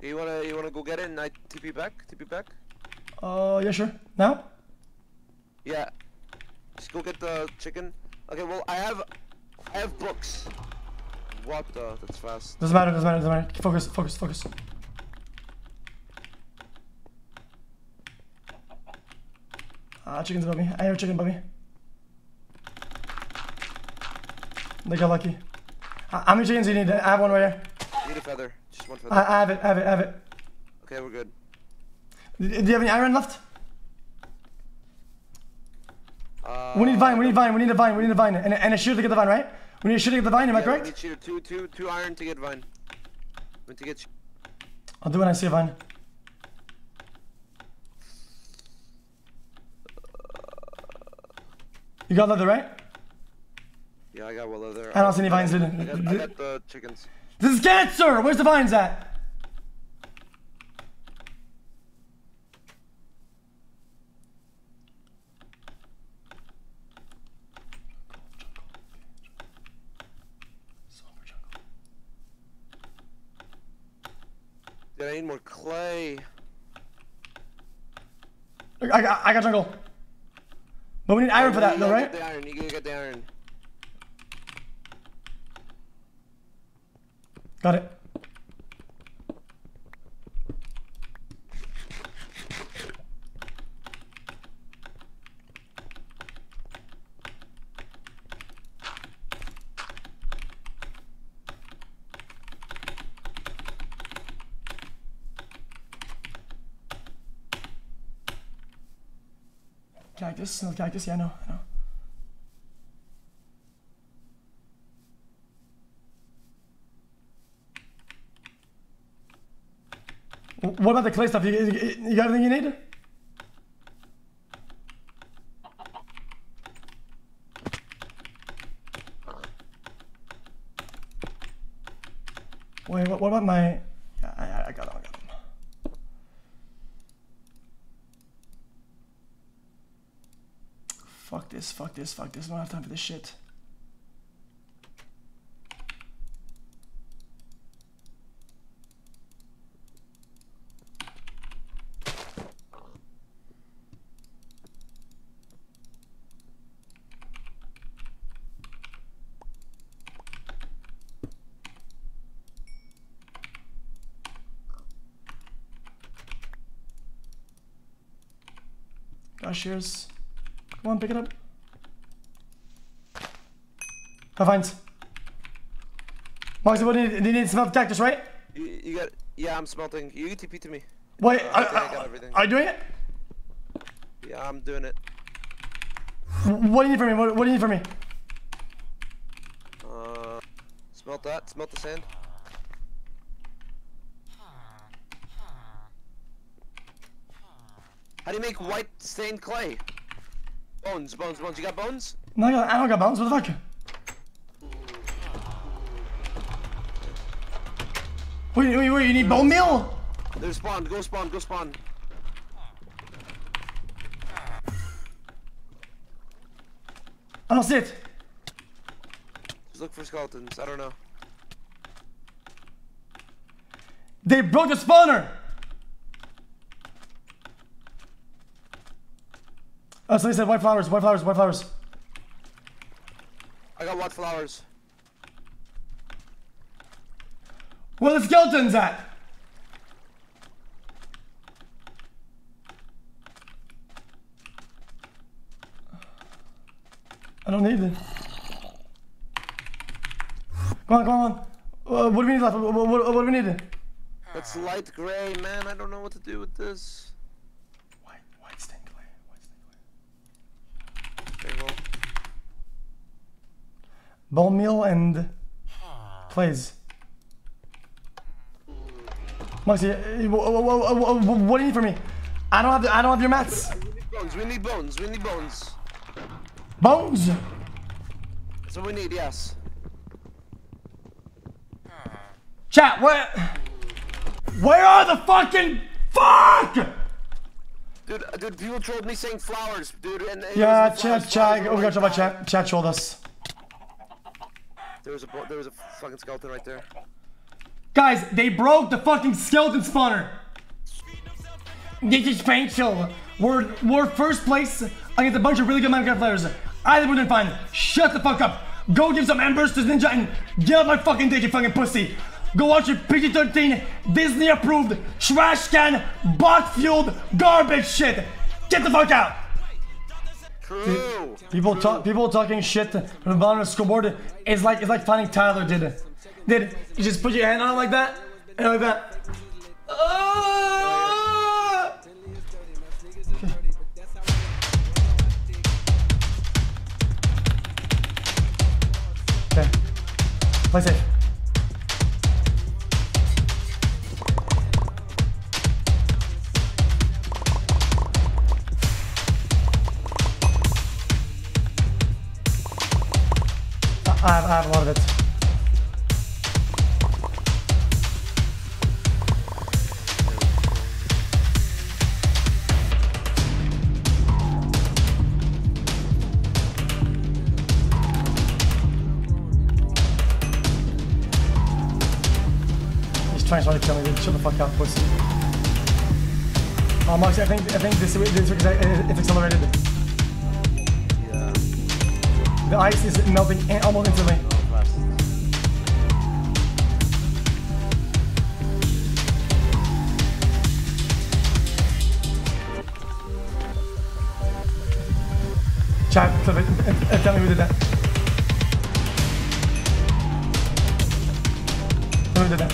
You wanna you wanna go get it and I T P back? T P back? Uh, yeah, sure. Now? Yeah, just go get the chicken. Okay, well I have, I have books. What the? That's fast. Doesn't matter. Doesn't matter. Doesn't matter. Focus. Focus. Focus. Ah, uh, chicken's above me. I hear chicken above me. They got lucky. Uh, how many chickens do you need? I have one right here. You need a feather. Just one feather. I, I have it. I have it. I have it. Okay, we're good. Do, do you have any iron left? Uh, we need vine, we need vine, we need a vine, we need a vine, and, and a shear to get the vine, right? We need a shear to get the vine, am yeah, I correct? We need shear, two, two, two iron to get vine. We need to get I'll do it when I see a vine. You got leather, right? Yeah, I got well leather. I don't see any vines, did I? I got, I got the chickens. This is cancer! Where's the vines at? I need more clay. I, I, I got jungle. But we need iron for that, though, right? You gotta get the iron. You gotta get the iron. Got it. Cactus, another cactus, yeah, I know, I know. What about the clay stuff? You, you got everything you need? Wait, what, what about my... I, I got them, I got them. Fuck this, fuck this, fuck this. I don't have time for this shit. Shears. Come on, pick it up. I find. Moxy, what do you need? You need to smelt the cactus, right? You, you got. Yeah, I'm smelting. You T P to me. Wait, uh, I, I, I got everything. Are you doing it? Yeah, I'm doing it. What do you need from me? What, what do you need from me? Uh, smelt that. Smelt the sand. How do you make white stained clay? Bones, bones, bones. You got bones? No, I, got, I don't got bones. What the fuck? Wait, wait, wait. You need bone meal? They're spawned. Go spawn. Go spawn. I don't see it. Just look for skeletons. I don't know. They broke the spawner. Oh, so they said white flowers, white flowers, white flowers. I got white flowers. Where are the skeletons at? I don't need them. Come on, come on. Uh, what do we need left? What, what, what do we need? That's light gray, man. I don't know what to do with this. Bone meal and plays. Moxy, what do you need from me? I don't have the, I don't have your mats. We need bones. We need bones. We need bones. Bones. That's what we need. Yes. Chat. Where? Where are the fucking fuck? Dude, dude, people trolled me saying flowers, dude. And, and yeah, chat, chat. Oh my God, chat, chat, chat trolled us. There was a there was a fucking skeleton right there. Guys, they broke the fucking skeleton spawner. This is painful. We're we're first place against a bunch of really good Minecraft players. Either we didn't find. Shut the fuck up. Go give some embers to Ninja and get out my fucking dick, you fucking pussy. Go watch your P G thirteen Disney approved trash can bot fueled garbage shit. Get the fuck out. True. People talk. People talking shit from the bottom of the scoreboard is like it's like finding Tyler did it. Did you just put your hand on it like that and like that? Oh! Okay. Okay. Play safe. I have, I have a lot of it. He's trying to kill me, dude. Shut the fuck up, pussy. Oh, Moxy, I think, I think this, this is accelerated. The ice is melting almost instantly. Chat, tell me who did that. Tell me who did that.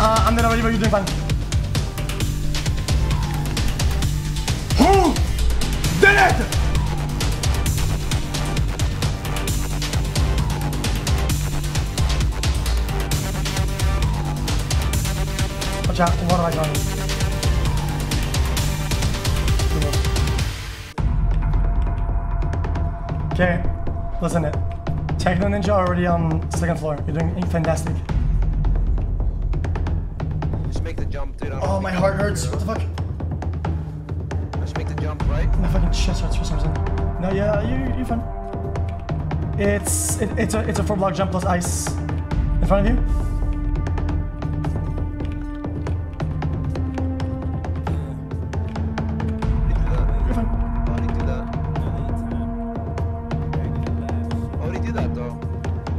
Uh, I'm gonna you doing fine. Who did it? Watch out, what am I going? Okay, listen it. Techno Ninja already on second floor. You're doing fantastic. Just make the jump, dude. Oh, my heart hurts. What the fuck? Just make the jump, right? My fucking chest hurts for some reason. No, yeah, you, you're fine. It's it, it's a it's a four block jump plus ice in front of you.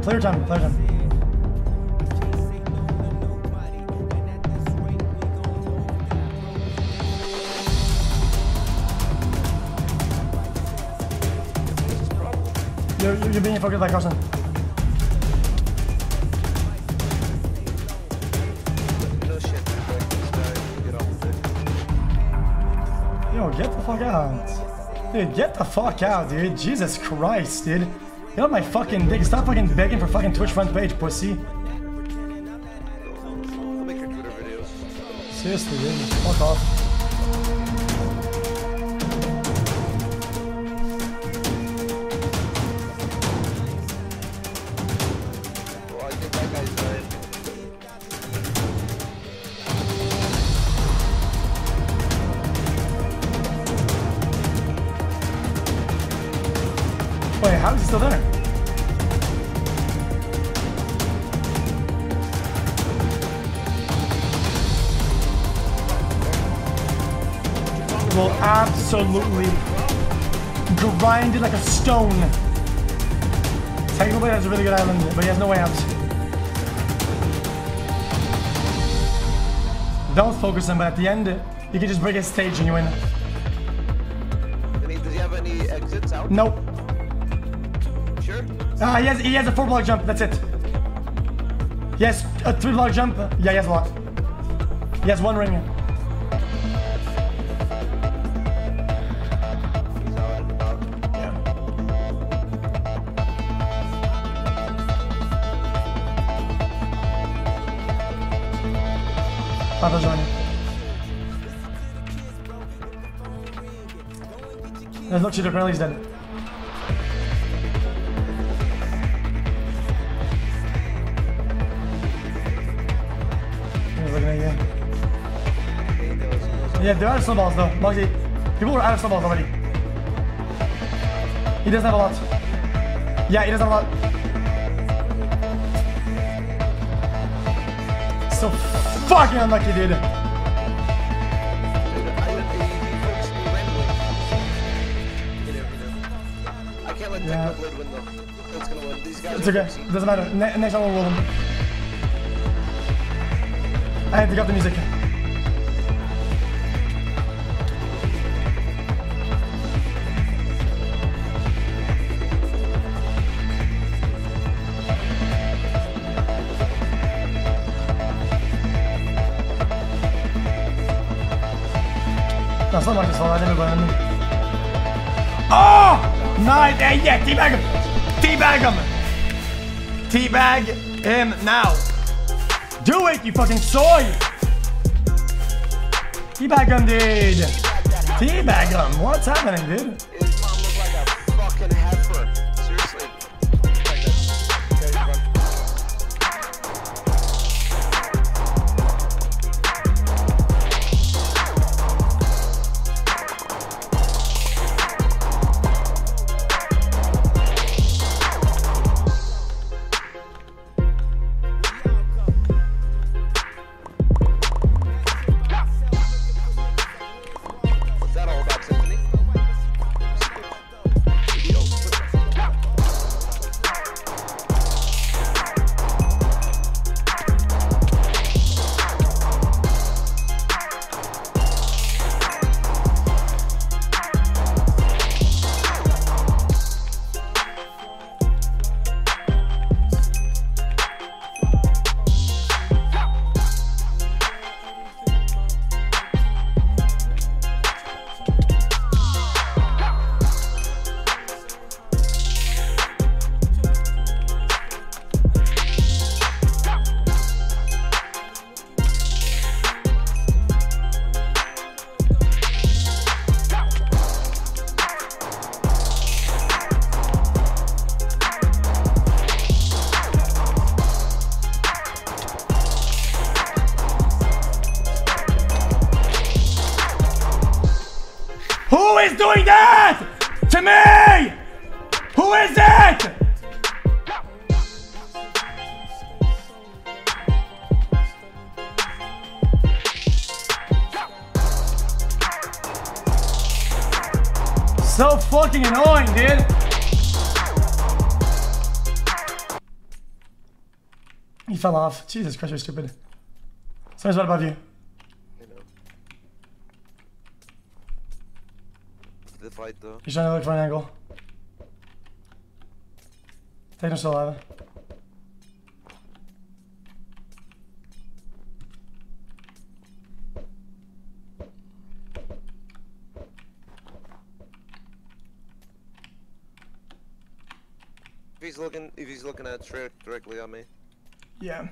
Player time, player time. You're, you're being focused by Carson. Yo, get the fuck out. Dude, get the fuck out, dude. Jesus Christ, dude. Get on my fucking dick. Stop fucking begging for fucking Twitch front page, pussy. I'll make your Twitter videos. Seriously, dude. Fuck off. Well, I think that guy's dead. Wait, how is he still there? Will absolutely grind it like a stone. Technoblade has a really good island, but he has no way out. Don't focus him, but at the end, you can just break his stage and you win. Does he have any exits out? Nope. Sure? Ah, uh, he has he has a four block jump. That's it. He has a three block jump. Yeah, he has a lot. He has one ring. There's no cheater, apparently he's dead. He's looking at you. Yeah, there are snowballs though, Moxy. People are out of snowballs already. He doesn't have a lot. Yeah, he doesn't have a lot. So fucking unlucky, dude. Yeah. Win, that's gonna win. These guys it's okay. It doesn't matter. Ne next time we'll roll them. I had to pick up the music. That's not like this one. I never burned. Oh! Nine, eight, yeah, teabag him! Teabag him! Teabag him now! Do it, you fucking soy! Teabag him, dude! Teabag him! What's happening, dude? His mom looks like a fucking heifer. Seriously. doing that to me? Who is it? So fucking annoying, dude. He fell off. Jesus Christ, you're stupid. Someone's right above you. The fight, though. He's trying to look for an angle. Techno's still alive. If he's looking, if he's looking at Trick directly at me. Yeah.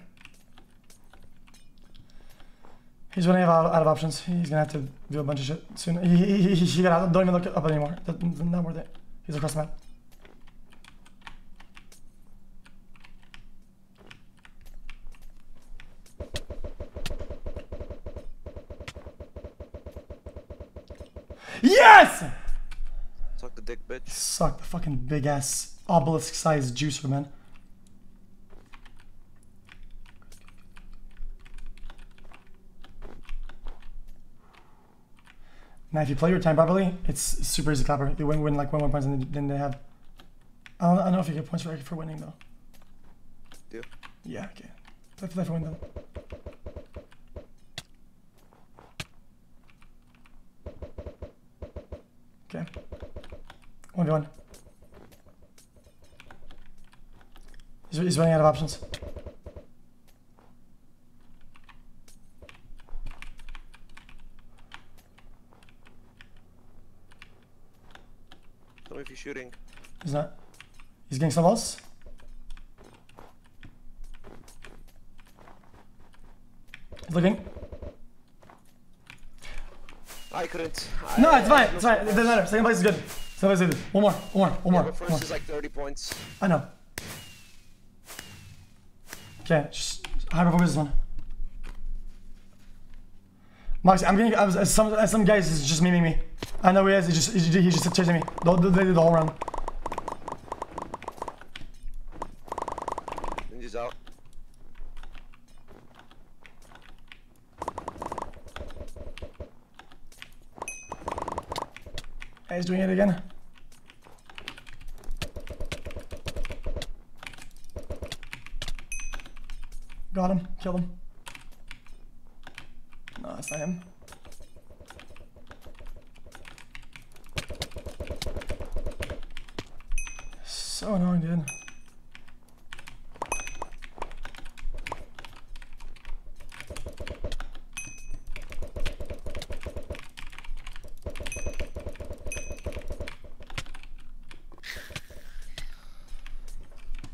He's running out of options. He's gonna have to do a bunch of shit soon. He, he, he, he got out. Don't even look up anymore. That's not worth it. He's across the map. Yes! Suck the dick, bitch. Suck the fucking big ass obelisk sized juicer, man. Now, if you play your time properly, it's super easy clapper. You win, win like one one points, and then they have. I don't, I don't know if you get points for for winning though. Do. Yeah. yeah. Okay. Play, play for win though. Okay. One v one. He's, he's running out of options. If you're shooting, he's not. He's getting some loss. He's looking. I couldn't. I, no, it's fine. It's fine. It doesn't matter. Second place is good. Second place is good. One more. One more. One more. Yeah, but first one more. Is like thirty points. I know. Okay, just hyper focus this one. Moxy, I'm getting. I'm, some some guys is just memeing me. I know he is, he just, he just chasing me. They did the whole round. Ninja's out. Hey, he's doing it again. Got him, killed him. No, that's not him. So annoying, dude.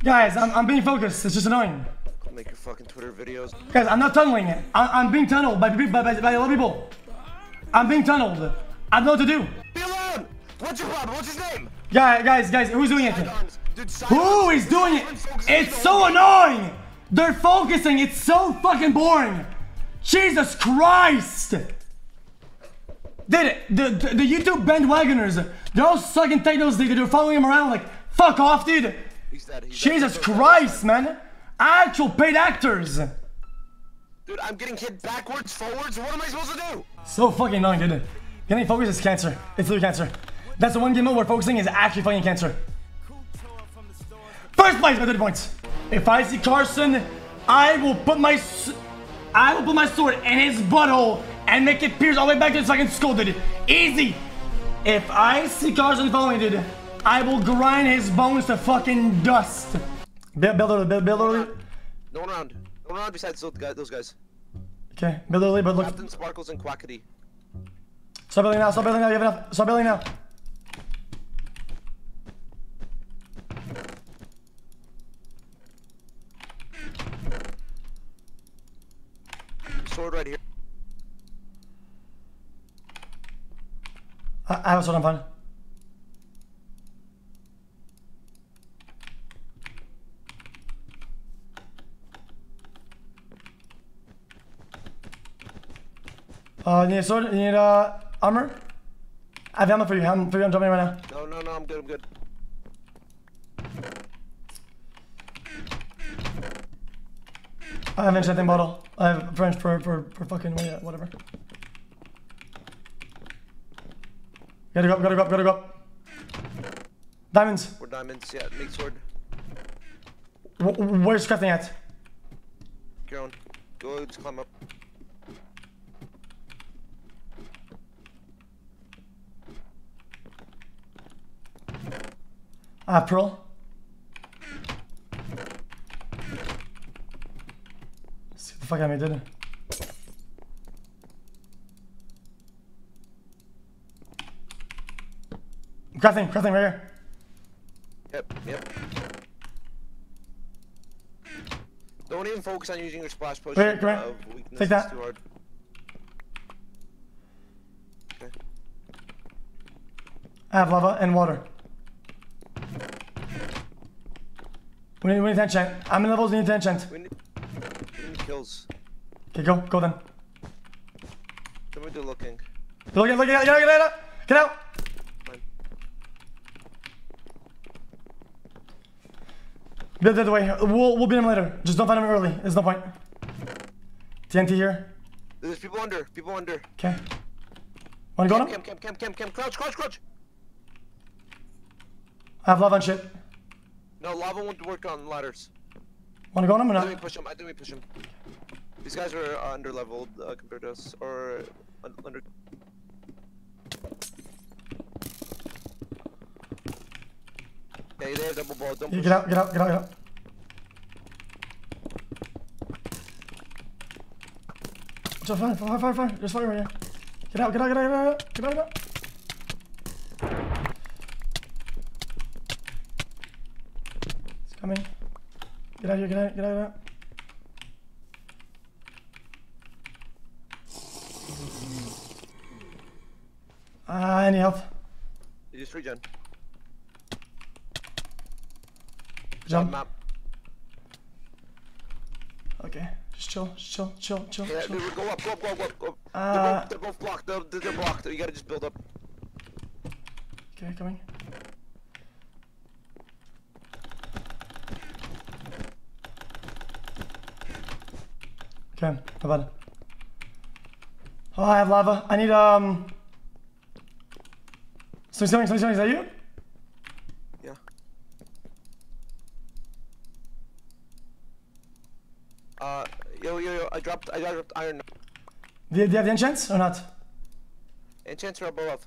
Guys, I'm, I'm being focused. It's just annoying. I'll make your fucking Twitter videos. Guys, I'm not tunneling it. I'm, I'm being tunneled by, by, by, by a lot of people. I'm being tunneled. I don't know what to do. Be alone. What's your problem? What's his name? Yeah, guys, guys, who's doing it? Dude, who is doing it? It's so annoying! They're focusing, it's so fucking boring! Jesus Christ! Dude, the, the, the YouTube bandwagoners, they're all sucking Technos, they're following him around like, fuck off, dude! He's dead, he's Jesus dead. Christ, man! Actual paid actors! Dude, I'm getting hit backwards, forwards, what am I supposed to do? So fucking annoying, dude. Getting focused is cancer. It's literally cancer. That's the one game mode where focusing is actually fucking cancer. First place by thirty points. If I see Carson, I will put my I will put my sword in his butthole and make it pierce all the way back to his fucking skull, dude. Easy. If I see Carson following, dude, I will grind his bones to fucking dust. Build early, build early. No one around. No one around besides those guys. Okay, build early, but look. Captain Sparkles and Quackity. Stop building now. Stop building now. You have enough. Stop building now. Sword right here. I, I have a sword, I'm fine. Uh, you need a sword? You need uh, armor? I have ammo for you. I'm for you. I'm jumping right now. No, no, no. I'm good. I'm good. I have an enchanting bottle. I have French for for for fucking whatever. Gotta go up. Gotta go up. Gotta go up. Diamonds. We're diamonds. Yeah. Make sword. W where's crafting at? Go Go. Just climb up. Ah, pearl. See what the fuck I made, didn't I? Crafting, crafting right here. Yep, yep. Don't even focus on using your splash potion. Wait, come here. Uh, Take that. Too hard. Okay. I have lava and water. We need, we need enchant. I'm in levels, we need enchant. We need, we need kills. Okay, go, go then. Let me do looking. They're looking, looking, get out, get out, get out! Fine. They're the other way, we'll, we'll beat them later. Just don't find them early, there's no point. T N T here. There's people under, people under. Okay. Wanna go on them? Camp, camp, camp, camp, crouch, crouch, crouch! I have love on shit. No, lava won't work on ladders. Wanna go on him or not? I think we push him, I think we push him. These guys are uh, under leveled uh, compared to us, or uh, under. Okay, they have double ball, don't push. Get out, get out, get out, get out. Watch out, fire, fire, fire, fire. There's fire right here. Get out, get out, get out, get out, get out. Coming. Get out of here, get out, get out, get out. Uh, any help? You just regen. Jump. Map. Okay, just chill, just chill, chill, chill, yeah, chill. Dude, go up, go up, go up, go up, go up. Uh, they're, both, they're both blocked, they're, they're blocked, you gotta just build up. Okay, coming. Okay, how about it? Oh, I have lava. I need, um... Something's coming, something's coming. Is that you? Yeah. Uh, yo, yo, yo, I dropped, I dropped iron. Do you, do you have the enchants or not? Enchants are above.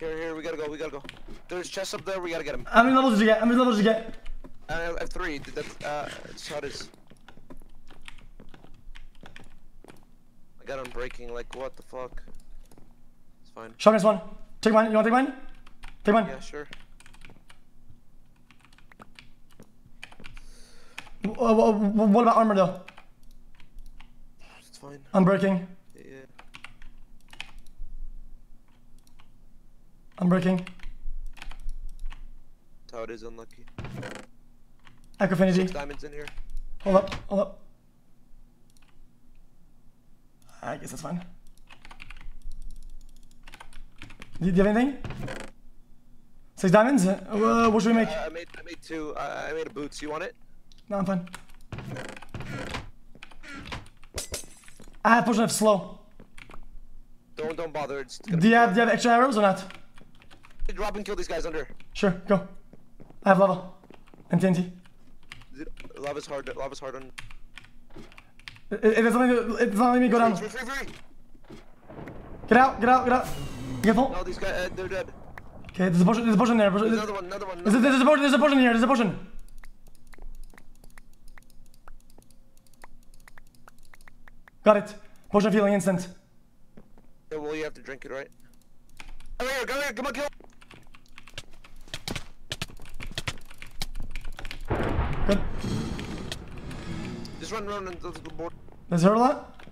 Here, here, we gotta go, we gotta go. There's chests up there, we gotta get them. How many levels did you get? How many levels did you get? Uh, I have three. That's, uh, that's how it is. Got him breaking, like what the fuck? It's fine. Shotgun's one. Take mine. You wanna take mine? Take mine. Yeah, sure. Uh, what about armor though? It's fine. I'm breaking. Yeah. I'm breaking. That's how it is, unlucky. Echofinity. Six diamonds in here. Hold up, hold up. I guess that's fine. Do you have anything? Six diamonds? Uh, what should we make? Uh, I, made, I made two. Uh, I made a boots. You want it? No, I'm fine. I have potion of slow. Don't don't bother. It's do you have hard. Do you have extra arrows or not? Drop and kill these guys under. Sure, go. I have lava and T N T. Lava's hard. Lava's hard on. It, it doesn't let me, it doesn't let me go down. Free, free, free. Get out, get out, get out. Get full. No, these guys, uh, they're dead. Okay, there's a potion, there's a potion there. There's another one, another one. Another there's, a, there's, a potion, there's a potion here, there's a potion. Got it. Potion of healing instant. Yeah, well, you have to drink it, right? Come here, come here, come on, kill. Good. Just run around and go to the board. Does it hurt a lot?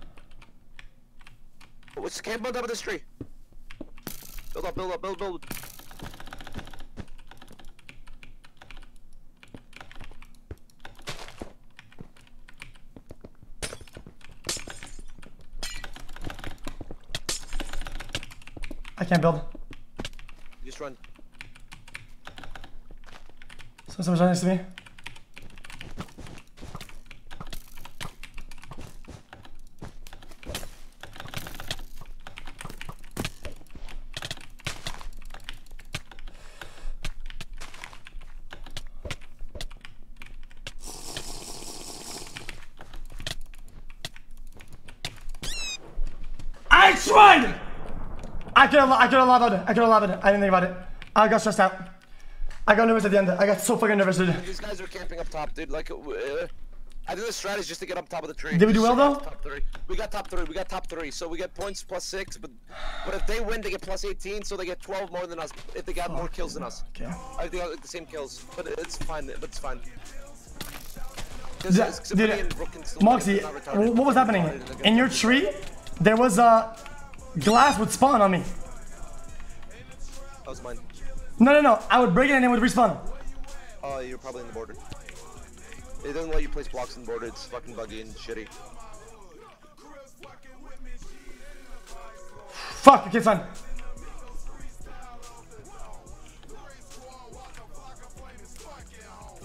Oh, it's camp on top of this tree. Build up, build up, build, build. I can't build. Just run. So someone's right next to me. I tried! I could have, I could have allowed it. I could have allowed it. I didn't think about it. I got stressed out. I got nervous at the end. I got so fucking nervous, dude. These guys are camping up top, dude. Like, uh, I did a strategy just to get up top of the tree. Did we do well, though? Top three. We got top three. We got top three. So we get points plus six. But but if they win, they get plus eighteen. So they get twelve more than us. If they got oh, more kills than us. Okay. I think I got the same kills. But it's fine. But it's fine. Cause, yeah, cause dude, Moxy, what was happening? In your tree, there was a... glass would spawn on me. That was mine. No, no, no. I would break it and it would respawn. Oh, uh, you're probably in the border. It doesn't let you place blocks in the border. It's fucking buggy and shitty. Fuck, okay, fine.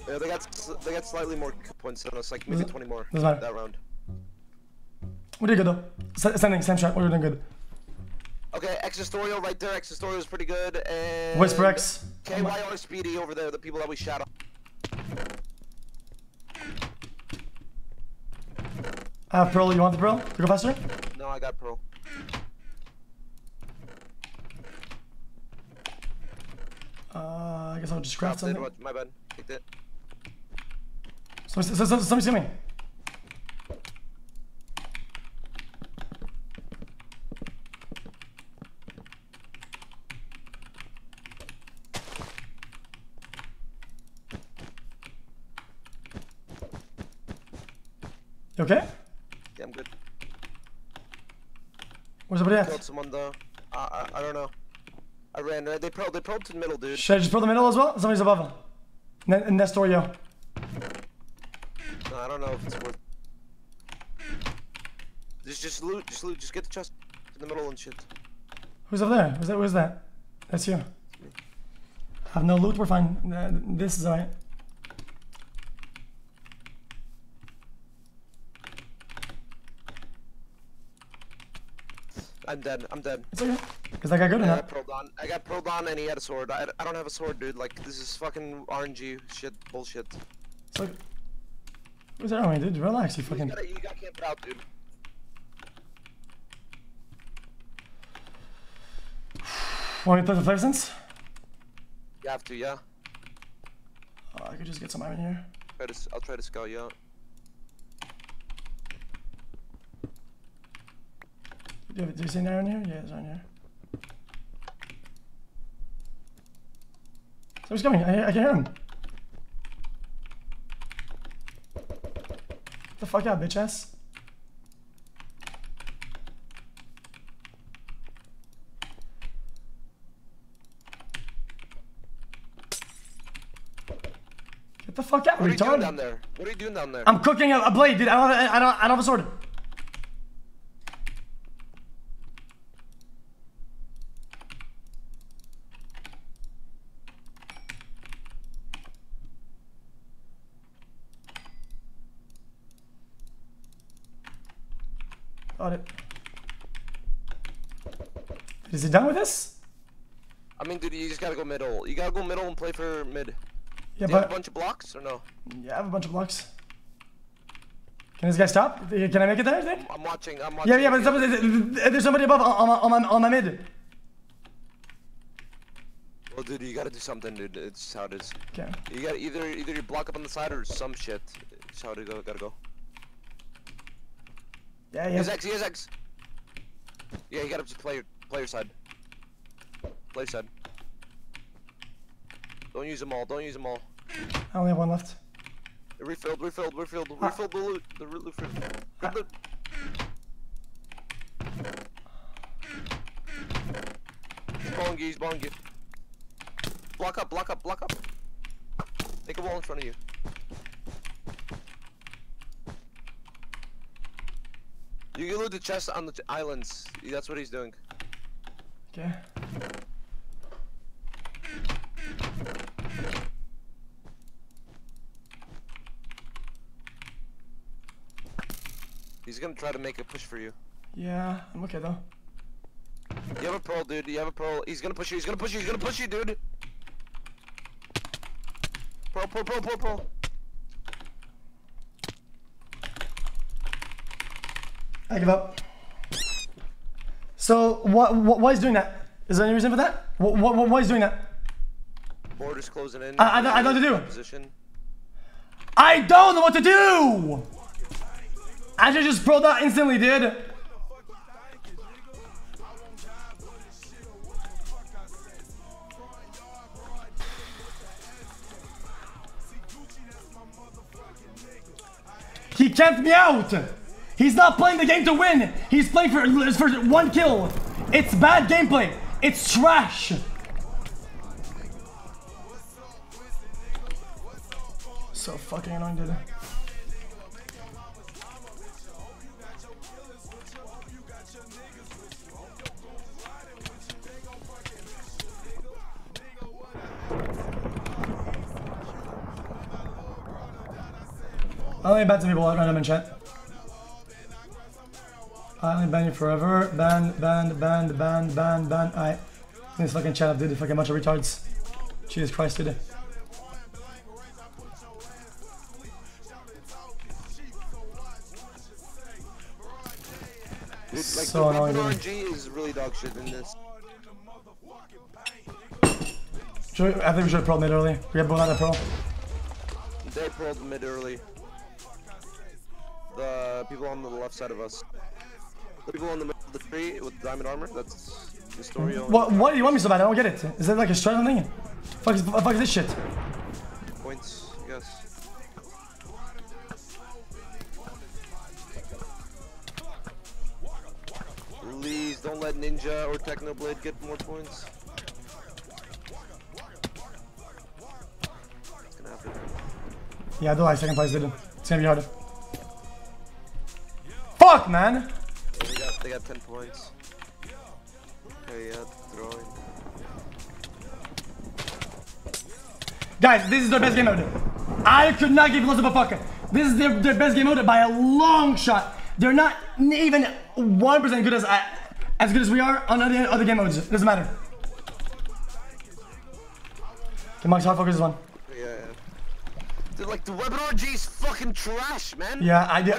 Yeah, they got they got slightly more points than us, like maybe twenty more that round. We did good though. Sending, same shot. We're doing good. Okay, Xistorial right there. Xistorial is pretty good. And Whisper X. K Y R Speedy over there, the people that we shot up. I have Pearl. You want the Pearl to go faster? No, I got Pearl. Uh, I guess I'll just grab something. It, my bad. Take that. Somebody's, somebody's coming. Okay? Yeah, I'm good. Where's everybody at? I killed someone though. Uh, I, I don't know. I ran. They probed, they probed to the middle, dude. Should I just probe the middle as well? Somebody's above him. N in that story, yo. No, I don't know if it's worth Just, just loot, just loot, just get the chest in the middle and shit. Who's up there? Who's that? Who's that? That's you. I have no loot, we're fine. This is alright. I'm dead. I'm dead. It's okay. Cause I got good enough. I got probed on and he had a sword. I, I don't have a sword, dude. Like, this is fucking R N G shit bullshit. It's like... Where's that army, dude? Relax, you fucking... You gotta, you gotta camp it out, dude. Want me to play the flag sense? You have to, yeah. Oh, I could just get some iron here. Try to, I'll try to scout you out. Do you see an iron here? Yeah, there's iron here. Someone's coming. I, I can hear him. The fuck out, bitch ass. Get the fuck out, retard. What are you doing down there? What are you doing down there? I'm cooking a, a blade, dude. I don't have, I don't, I don't have a sword. Got it. Is he done with this? I mean, dude, you just gotta go middle. You gotta go middle and play for mid. Yeah, Do you but have a bunch of blocks or no? Yeah, I have a bunch of blocks. Can this guy stop? Can I make it there? I think? I'm watching. I'm watching. Yeah, yeah, but somebody, there's somebody above on my, on my, on my mid. Well, dude, you gotta do something, dude. It's how it is. Okay. You gotta either either you block up on the side or some shit. It's how it go. Gotta go. Yeah, yeah. He's X, he has X. Yeah, you got up to player player side. Player side. Don't use them all, don't use them all. I only have one left. Refilled, refilled, refilled, ah. refilled the loot. The loot, the loot. Ah. loot. He's balling you, he's balling you. Block up, block up, block up. Make a wall in front of you. You can loot the chest on the islands. That's what he's doing. Okay. He's gonna try to make a push for you. Yeah, I'm okay though. You have a pearl, dude. You have a pearl. He's gonna push you. He's gonna push you. He's gonna push you, dude. Pearl, pearl, pearl, pearl, pearl. I give up. So, what, what, why is doing that? Is there any reason for that? What, what, what, why is doing that? Border's closing in. I, I, I don't know what to do. Position. I don't know what to do! I should just throw that instantly, dude. He camped me out! He's not playing the game to win! He's playing for, for one kill! It's bad gameplay! It's trash! So fucking annoying, dude. I only ban some people at random in chat. I only ban you forever. Ban, ban, ban, ban, ban, ban. I. This fucking chat up, dude. Fucking bunch of retards. Jesus Christ, dude. Dude, like, so the annoying, R N G is really dog shit in this. We, I think we should have pearled mid early. We have both out of pearl. They pearled mid early. The people on the left side of us. The people on the middle of the tree with diamond armor. That's the story. What, what do you want me so bad? I don't get it. Is that like a strat thing? Fuck is, fuck is this shit? Points, I guess. Please don't let Ninja or Technoblade get more points. It's gonna happen. Yeah, I do like second place, dude. It's gonna be hard. Fuck, man! Yeah, they, got, they got ten points. Okay, yeah, throwing. Guys, this is their best game mode. I could not give less of a fuck. This is their, their best game mode by a long shot. They're not even one percent good as I, as good as we are on other, other game modes. It doesn't matter. Okay, Moxy, hard focus this one. Yeah, yeah. Dude, like, the weapon R G is fucking trash, man. Yeah, I did.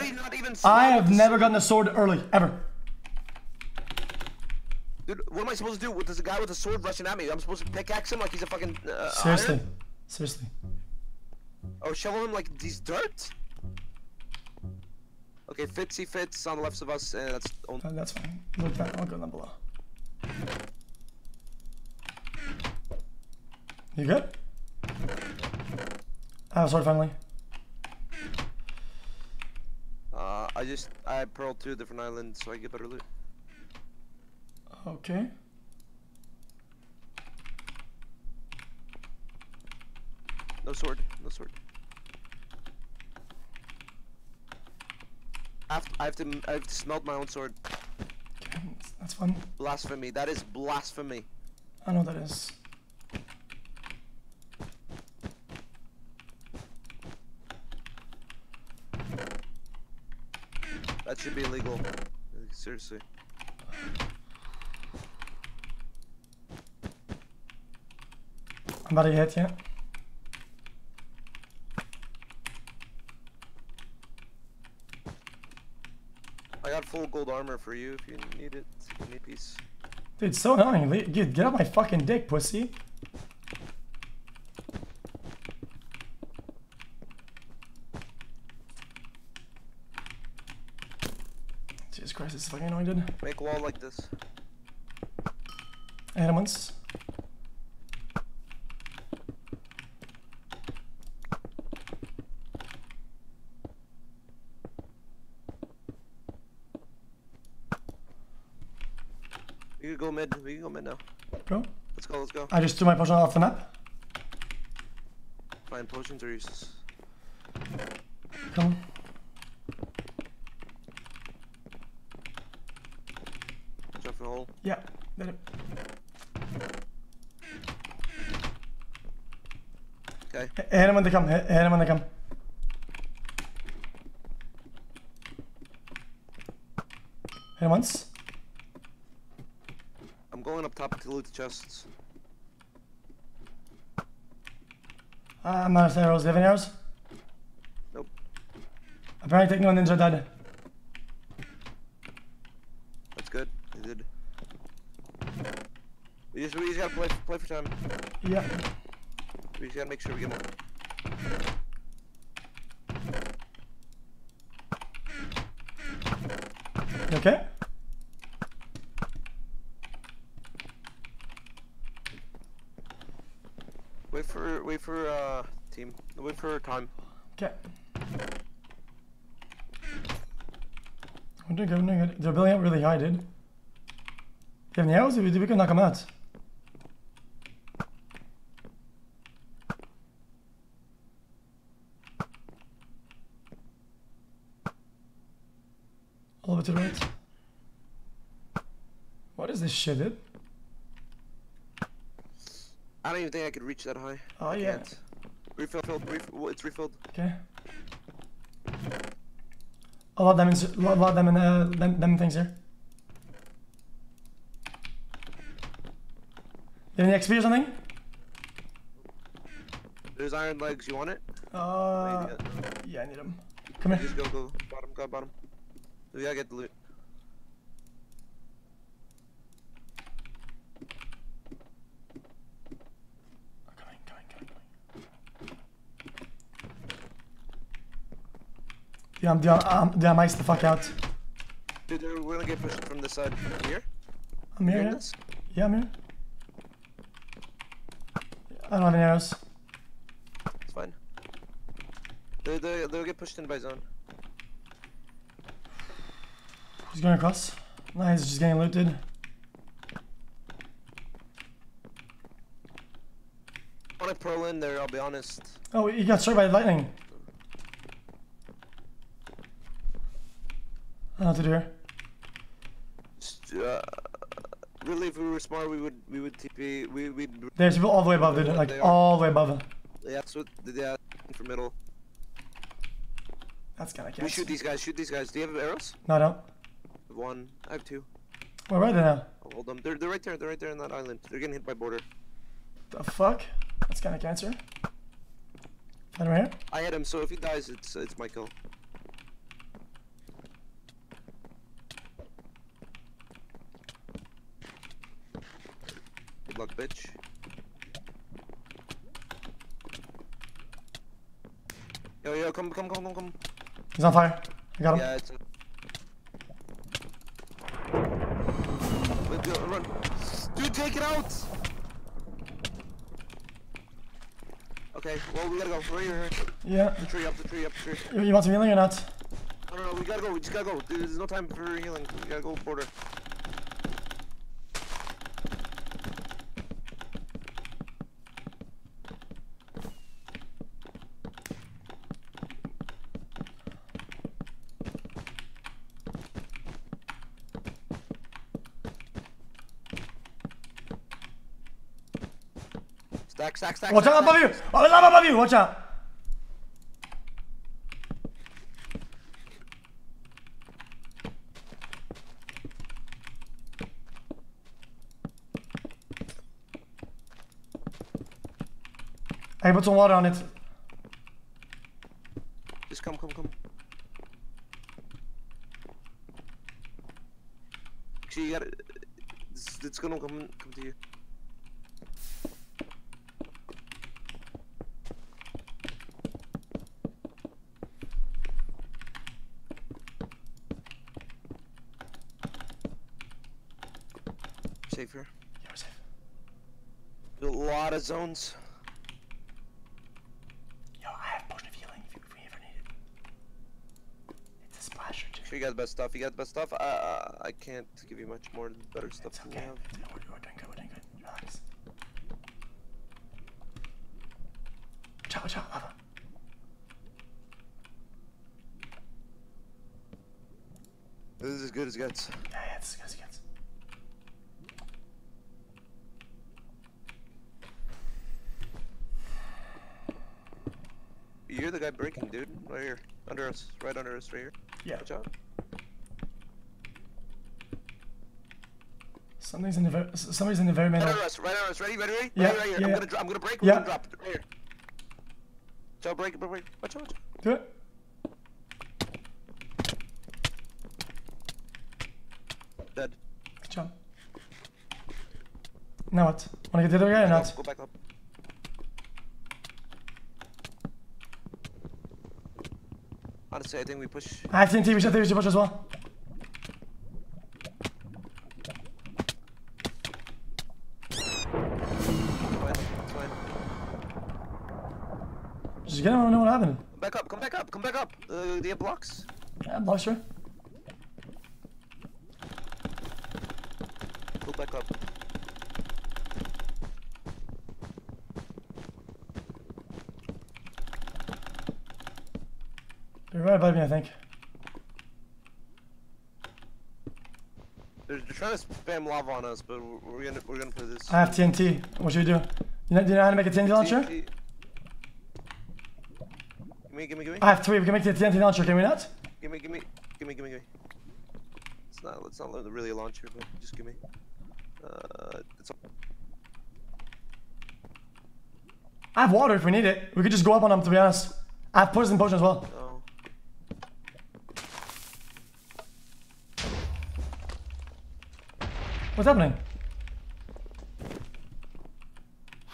I have never gotten a sword early, ever. Dude, what am I supposed to do with this guy with a sword rushing at me? I'm supposed to pickaxe him like he's a fucking uh, Seriously. Iron? Seriously. Or shovel him like these dirt? Okay, Fitzy Fitz on the left of us, and that's on. Oh, that's fine. Look back, I'll go down below. You good? Oh, sorry, finally. Uh, I just, I pearled two different islands, so I get better loot. Okay. No sword, no sword. I have, to, I, have to, I have to smelt my own sword. Okay, that's fun. Blasphemy. That is blasphemy. I know what that is. That should be illegal. Seriously. I'm about to get hit, yeah? I got full gold armor for you if you need it. If you need peace. Dude, so annoying. Dude, get off my fucking dick, pussy. Jesus Christ, this is fucking annoying, dude. Make a wall like this. I hit him once. Go mid. We can go mid now. Bro? Let's go, let's go. I just threw my potion off the map. Fine, potions are useless. Come on. Jump in the hole. Yeah, did it. Okay. H hit him when they come. H hit him when they come. Hey, once. I'm going up top to loot the chests. I'm out of arrows. Do you have any arrows? Nope. Apparently Techno and Ninja died. That's good. They did. We just, we just gotta play, play for time. Yeah. We just gotta make sure we get more. You okay? Wait for, wait for, uh, team. Wait for time. Okay. I'm doing good, I'm doing good. They're building up really high, dude. Do you have any arrows? We, we can knock them out. A little bit to the right. What is this shit, dude? I don't even think I could reach that high. Oh, I yeah. Can't. Refilled, filled, refill, it's refilled. Okay. A lot of them in, lot, lot of them in, uh, them, them things here. You have any X P or something? There's iron legs, you want it? Uh, I yeah, I need them. Come here. Just go, go, bottom, go, bottom. We gotta get the loot. Yeah, I'm down, I'm down, ice the fuck out. Dude, we're gonna get pushed from the side. From here? I'm here, yeah. Yeah, I'm here. I don't have any arrows. It's fine. They're, they're, they'll get pushed in by zone. He's going across. Nice, just getting looted. I want to pearl in there, I'll be honest. Oh, he got struck by lightning. I don't know what to do here. Just, uh, really, if we were smart, we would we would T P. We we. There's people all the way above, dude. Like all the way above. Yeah, that's what. Yeah, for middle. That's kind of cute. We shoot these guys. Shoot these guys. Do you have arrows? No, I don't. One. I have two. Where are they now? I'll hold them. They're they're right there. They're right there on that island. They're getting hit by border. The fuck? That's kind of cancer. That right here? I hit him. So if he dies, it's it's my kill. Good luck, bitch. Yo, yo, come, come, come, come, come. He's on fire. I got him. Yeah, it's... Let's go, run. Dude, take it out! Okay, well, we gotta go. We're here. Yeah. The tree, up the tree, up the tree. You, you want some healing or not? No, no, no, we gotta go. We just gotta go. There's no time for healing. We gotta go border. Stack, stack, stack, watch stack, out above you! Oh, lava above you! Watch out! I put some water on it. Just come, come, come. Actually, you gotta... It's, it's gonna come, come to you. Safe here. Yeah, we're safe. There's a lot of zones. Yo, I have potion of healing if we ever need it. It's a splash or two. Sure, you got the best stuff. You got the best stuff. Uh, I can't give you much more better stuff. It's okay. Than we're, we're doing good. We're doing good. Relax. Ciao, ciao, lava. This is as good as it gets. Yeah, yeah, this is as good as it gets. You're the guy breaking, dude. Right here. Under us. Right under us. Right here. Yeah. Watch out. Something's in the very, somebody's in the very middle. Right on us, right on us. Ready, ready, ready? Yeah, right, right here. Yeah. I'm gonna drop, I'm gonna break, yeah. I'm gonna drop. Right here. So break, break, break. Watch out, watch out. Do it. Dead. Good job. Now what? Wanna get the other guy or not? Go back up. Honestly, I think we push. I think we should, we should push as well. Just get him, I don't know what happened. Come back up, come back up, come back up. Uh, do you have blocks? Yeah, blocks, sure. Go back up. They're right above me, I think. They're, they're trying to spam lava on us, but we're, we're gonna we're gonna play this. I have T N T. What should we do? Do you know, do you know how to make a T N T launcher? T N T. Give me, give me, give me. I have three. We can make the T N T launcher. Can we not? Give me, give me, give me, give me, give me. It's not. It's not really a launcher, but just give me. Uh, it's. I have water if we need it. We could just go up on them. To be honest, I have poison potion as well. Oh. What's happening?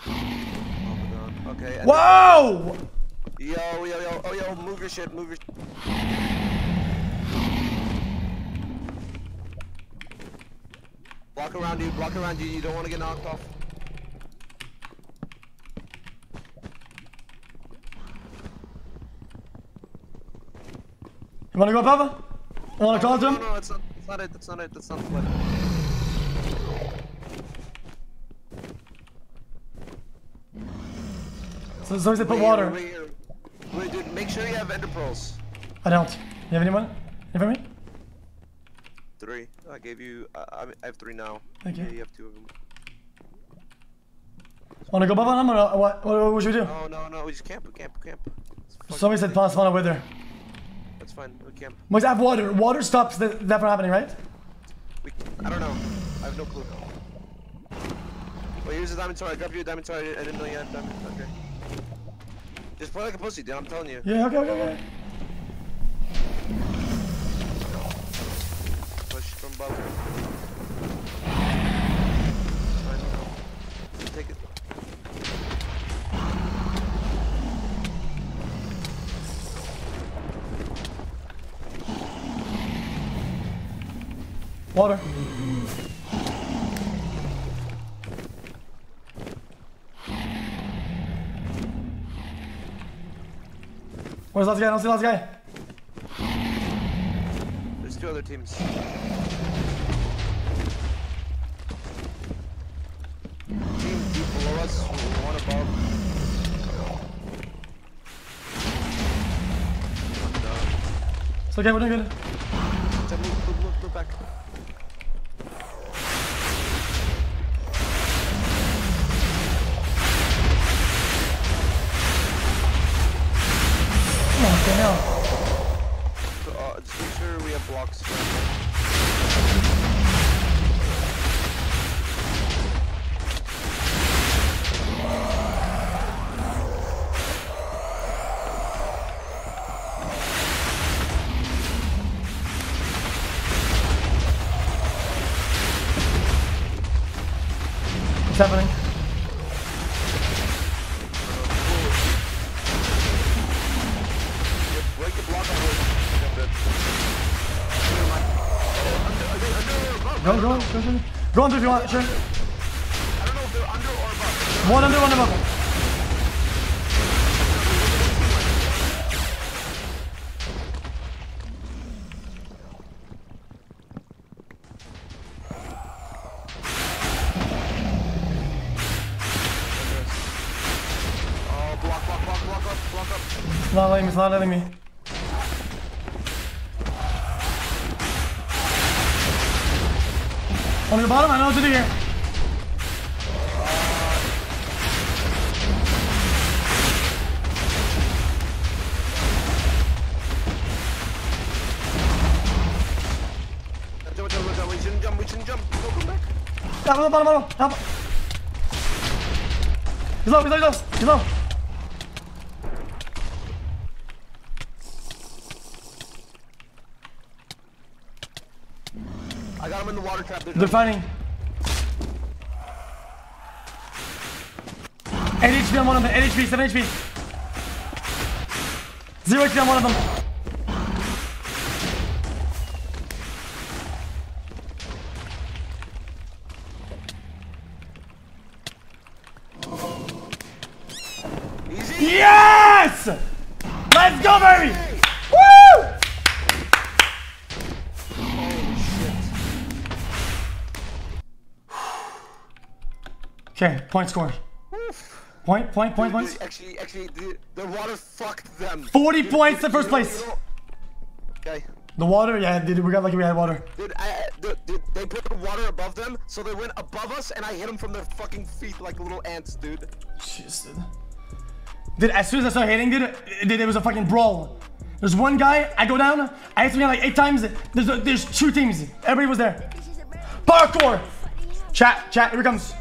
Oh my god. Okay. Whoa! Yo, yo, yo. Oh, yo. Move your shit. Move your shit. Block around you. Block around you. You don't want to get knocked off. You want to go up over? You want to call to him? No, no, it's not, it's not it. That's not it. That's not it. So as long as they put water. Wait, wait, dude, make sure you have ender pearls. I don't. You have anyone? You have me? Three. I gave you. Uh, I have three now. Thank you. Yeah, you have two of them. Wanna go above on them or what? What, what should we do? No, no, no. We just camp. We camp. We camp. Somebody said pass on a wither. That's fine. We camp. Must have water. Water stops the, that from happening, right? We, I don't know. I have no clue. Wait, here's a diamond tower. I grabbed you a diamond tower. I didn't know you had a diamond. Okay. Just play like a pussy, dude, I'm telling you. Yeah, okay, okay, okay. Push from bubble. Take it. Water. Where's the last guy? I don't see the last guy. There's two other teams. Team two below us, one above. It's okay, we're doing good. Move, move, move, move back. Blocks. What's happening? Go, go, go, go. Go under if you want, sure. I don't know if they're under or above. One under, one above. Oh, block, block, block, block up, block up. It's not letting me, it's not letting me. On the bottom, I know what to do here. Watch out, watch out, watch out. We shouldn't jump, we shouldn't jump. Go, come back. Down, down, down, down. He's low, he's low, he's low, he's low. I got him in the water trap. There's They're no fighting. eight H P on one of them, eight H P, seven H P. zero H P on one of them. Yes! Let's go, baby! Woo! Okay, point scored. Point, point, point, point. Actually, actually, the, the water fucked them. forty dude, points dude, in first place. You know, okay. The water, yeah, dude, we got lucky we had water. Dude, I, dude, dude, they put the water above them, so they went above us, and I hit them from their fucking feet like little ants, dude. Jeez, dude. Dude, as soon as I started hitting, dude, dude, it was a fucking brawl. There's one guy, I go down, I hit something like eight times. There's a, there's two teams. Everybody was there. Parkour! Chat, chat, here it comes.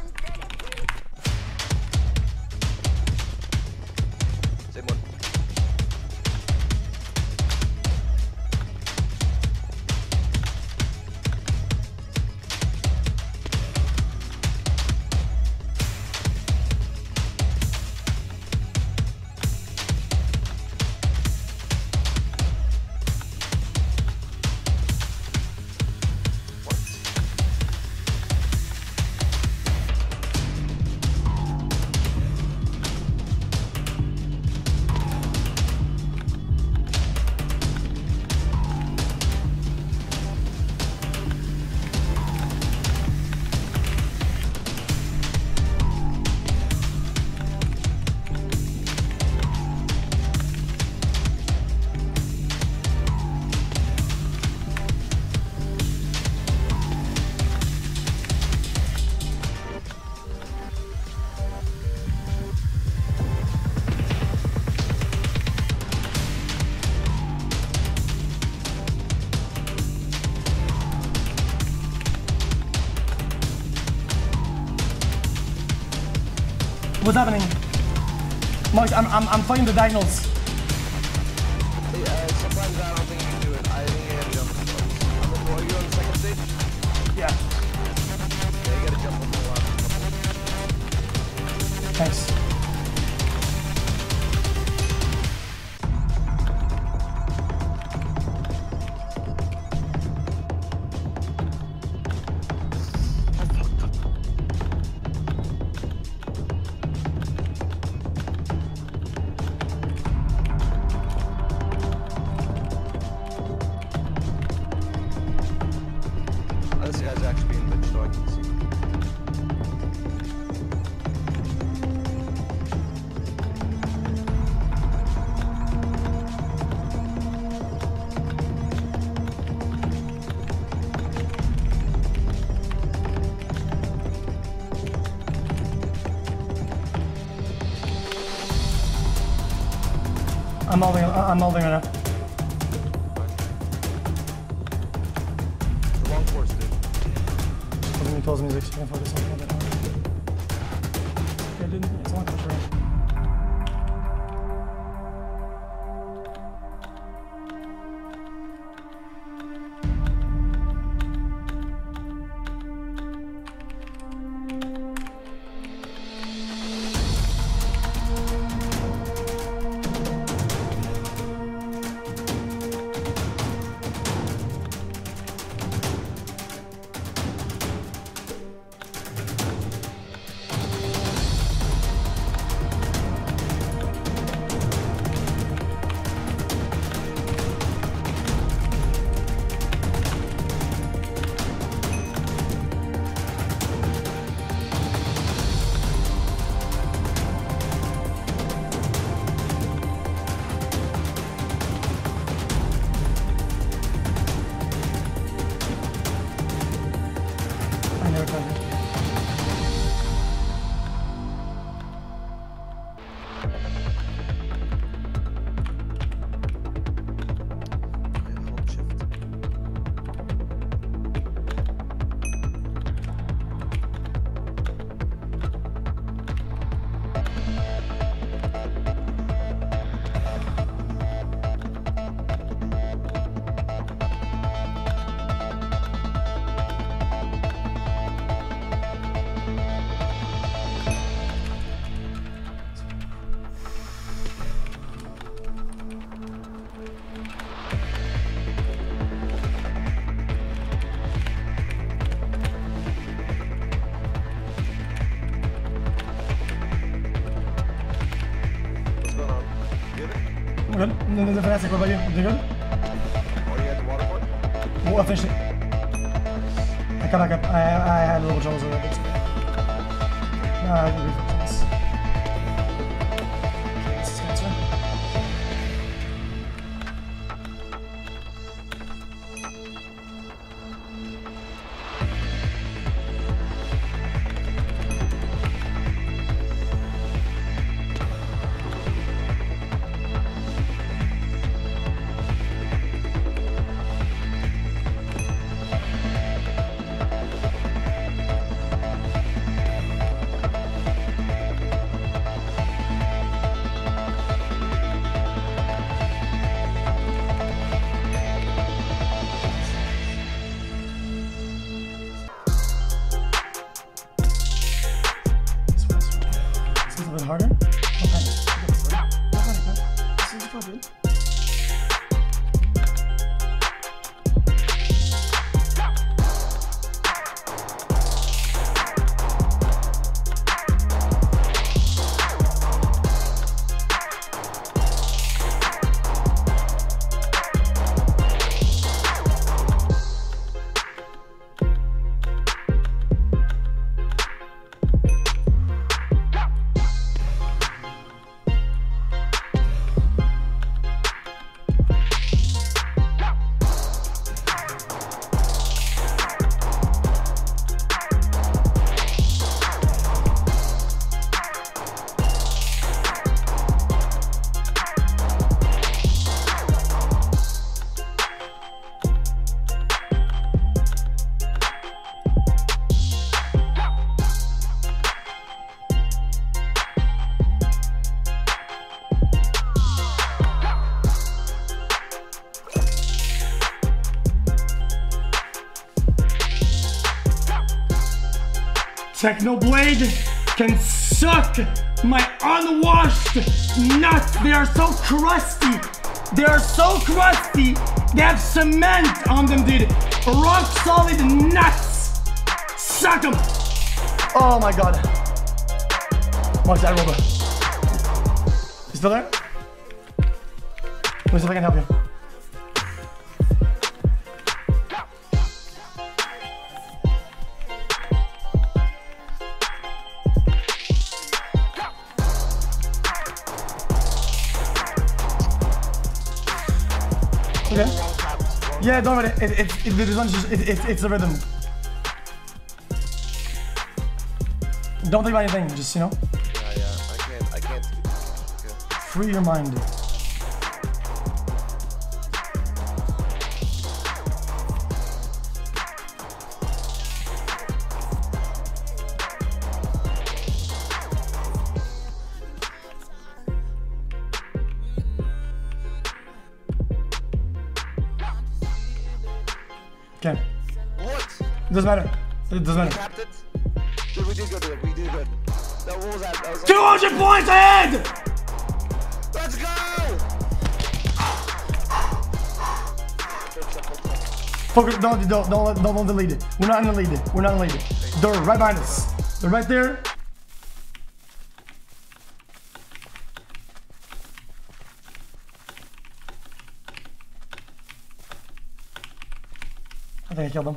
What's happening? Moxy, I'm, I'm, I'm fighting the diagonals. Yeah, sometimes I don't think you can do it. I think you gotta jump. I'm on, are you on the second stage? Yeah. Yeah, you gotta jump on the line. Thanks. I'm holding, I'm holding right now. The long course, dude. I'm going to close music so you can focus on it. Yeah, dude, it's a long course, I'm good. I'm doing fantastic. What about you? Did you good? Are you at the water park? Well, I finished it. I kind of got, I, I had a little trouble with it. No, I didn't do something else. Okay, this is good, Technoblade can suck my unwashed nuts. They are so crusty. They are so crusty. They have cement on them, dude. Rock solid nuts. Suck them. Oh my god. Watch that, Robert. You still there? Let me see if I can help you. Okay. Yeah, don't worry. It, it, it, it, it, it, it's a rhythm. Don't think about anything. Just, you know. Yeah, yeah. I can't. I can't. Okay. Free your mind. Okay. What? It doesn't matter. It doesn't matter. We tapped it. Dude, we did good. We did good. That was that. that was two hundred like... points ahead! Let's go! Focus. Don't, don't, don't, don't, don't delete it. We're not gonna delete it. We're not gonna delete it. They're right behind us. They're right there. I think I killed them.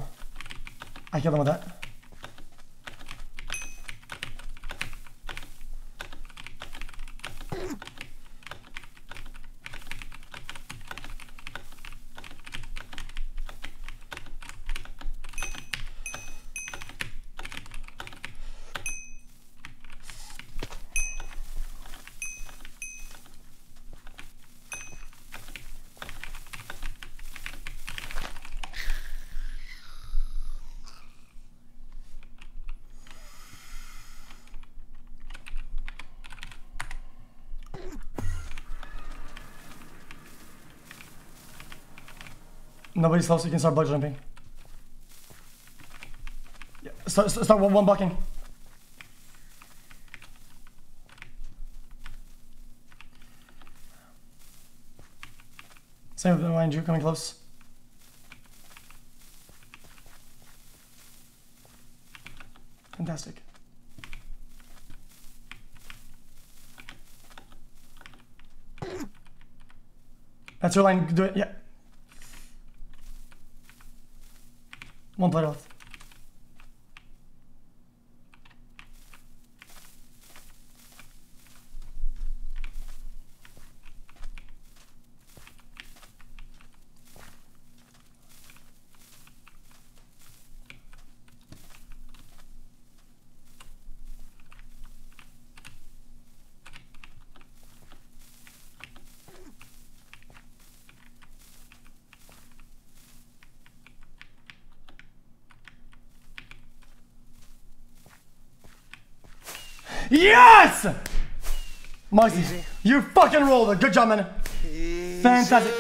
I killed them with that. Nobody's close, you can start block jumping. Yeah, start, start, start one blocking. Same with mind you, coming close. Fantastic. That's your line. Do it. Yeah. One player left. Yes! Moxy, easy. You fucking rolled it. Good job, man. Easy. Fantastic.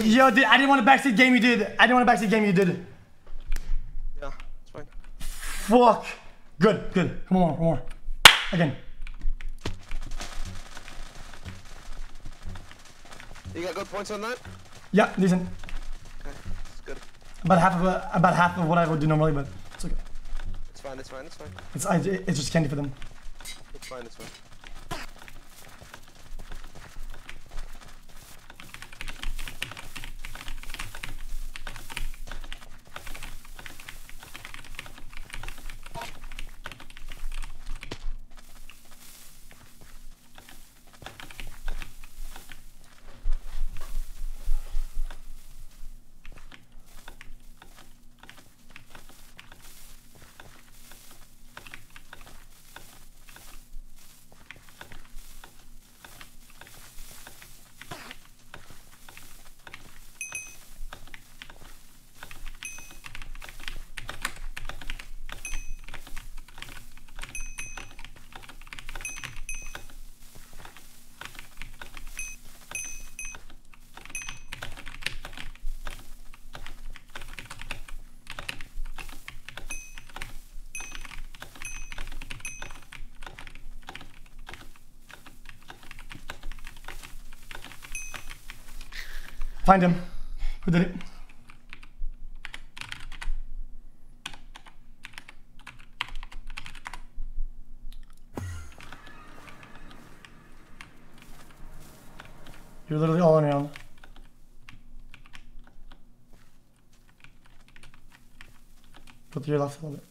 Yo, dude, I didn't want a backseat game you did. I didn't want a backseat game you did. Yeah, it's fine. Fuck. Good, good. Come on, come on. Again. You got good points on that? Yeah, decent. Okay, it's good. About half of a, about half of what I would do normally, but it's okay. It's fine, it's fine, it's fine. It's, I, it's just candy for them. Fine, this one. Find him. Who did it? You're literally all on your own. Put your left a little bit.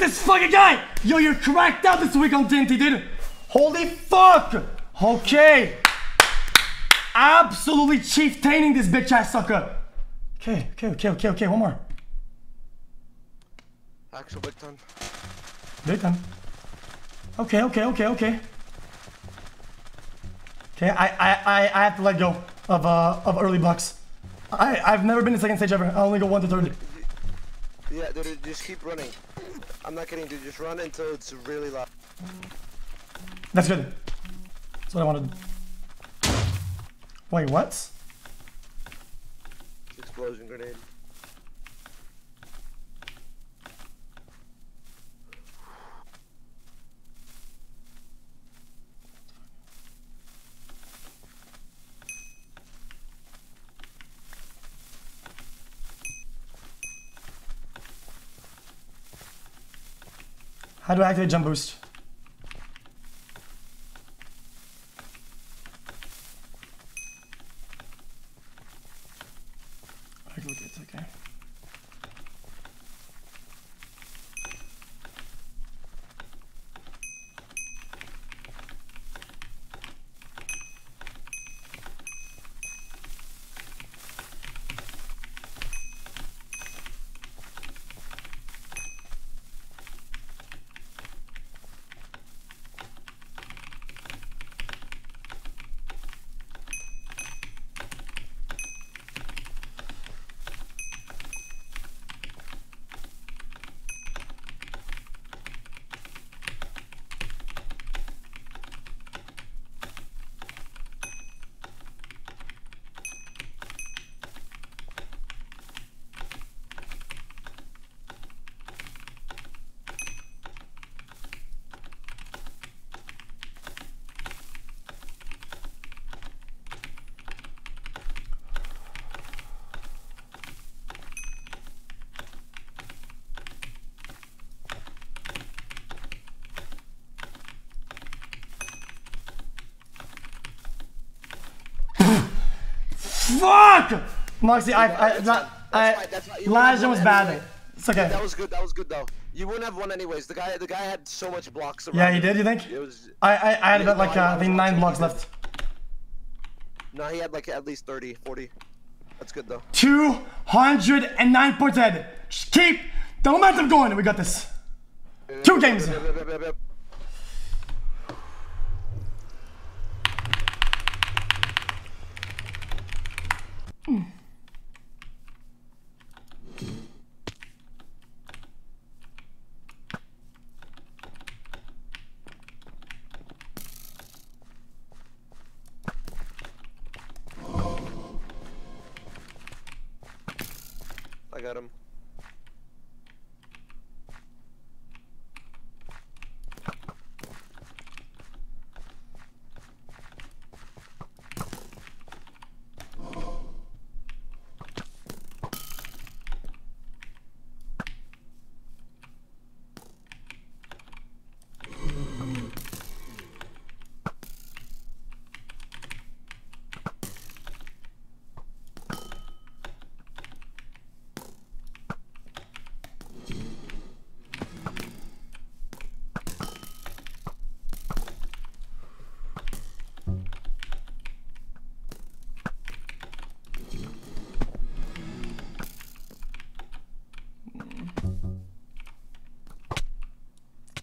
This fucking guy! Yo, you're cracked out this week on T N T, dude! Holy fuck! Okay! Absolutely chieftaining this bitch ass sucker! Okay, okay, okay, okay, okay, one more. Actual big time. Big time. Okay, okay, okay, okay. Okay, I I I, I have to let go of uh of early blocks. I, I've never been in second stage ever. I only go one to third. Yeah, dude, just keep running. I'm not kidding, dude. Just run until it's really loud. That's good. That's what I wanted. Wait, what? Explosion grenade. How do I activate jump boost? I can look at it, okay. Moxy, I, I, that's not, I, that's I, that's I last one was bad. Anyway. It's okay. That was good. That was good though. You wouldn't have won anyways. The guy, the guy had so much blocks. Around yeah, he did. You think? It was, I, I, I had about like uh, I think nine blocks left. No, he had like at least thirty, forty. That's good though. two hundred nine points ahead. Just keep the momentum going. We got this. Two games. Mm. I got him.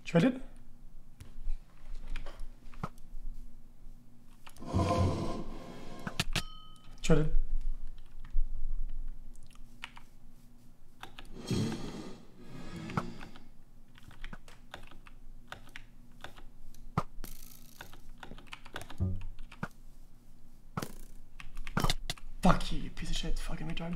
Traded? Traded. Fuck you, you piece of shit, fucking retard.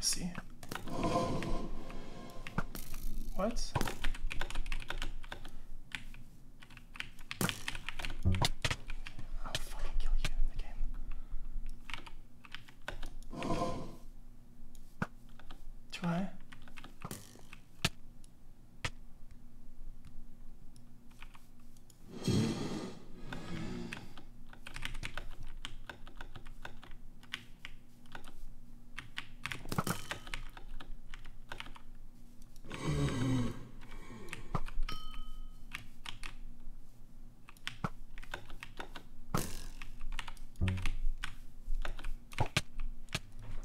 See. What? I'll fucking kill you in the game. Try.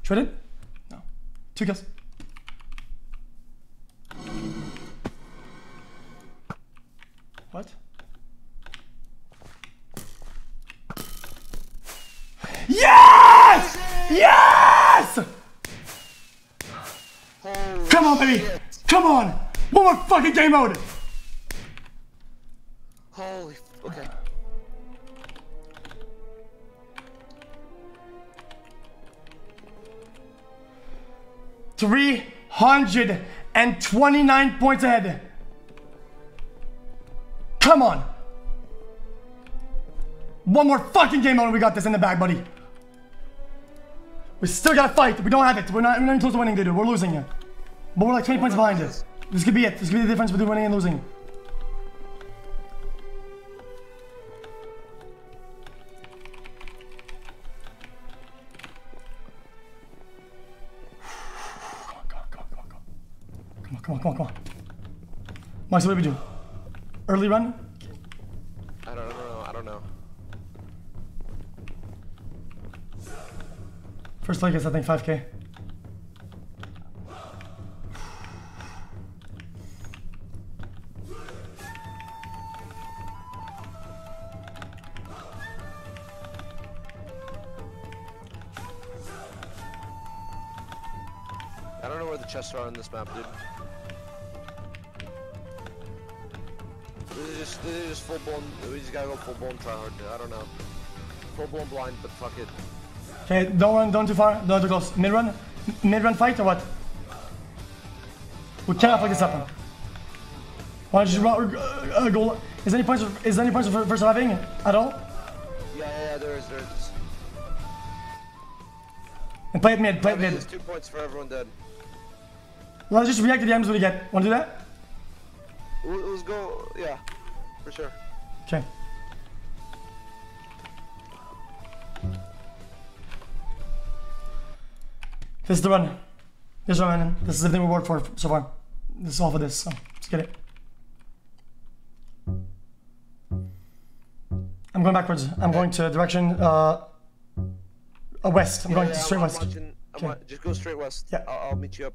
Shredded? No. Two kills. What? Yes! Yes! Holy Come on, baby! Shit. Come on! One more fucking game mode! Holy fuck. Okay. three hundred twenty-nine points ahead. Come on. One more fucking game mode. We got this in the bag, buddy. We still gotta fight. We don't have it. We're not, we're not even close to winning, dude. We're losing here. But we're like twenty points behind this. This could be it. This could be the difference between winning and losing. on, come on, come on, come on. Moxy, what do we do? Early run? I don't know, I don't know. First leg is, I think, five K. I don't know where the chests are on this map, dude. They're just, they're just full blown, we just gotta go full blown try hard, dude. I don't know. Full blown blind, but fuck it. Okay, don't run, don't too far, don't too close. Mid run? Mid run fight or what? We cannot uh, fuck this up. Why don't you run, uh, uh, go, is there any points, is there any points for, for surviving at all? Yeah, yeah, yeah, there is, there is. And play it mid, play it mid. There's two points for everyone dead. Let's just react to the items we get. Wanna do that? Let's go, yeah, for sure. Okay. This is the run. This run, man. This is the thing we worked for so far. This is all for this, so let's get it. I'm going backwards. I'm going to direction uh, uh west. I'm yeah, going yeah, straight I'm west. Watching, okay. I'm, just go straight west. Yeah. I'll, I'll meet you up.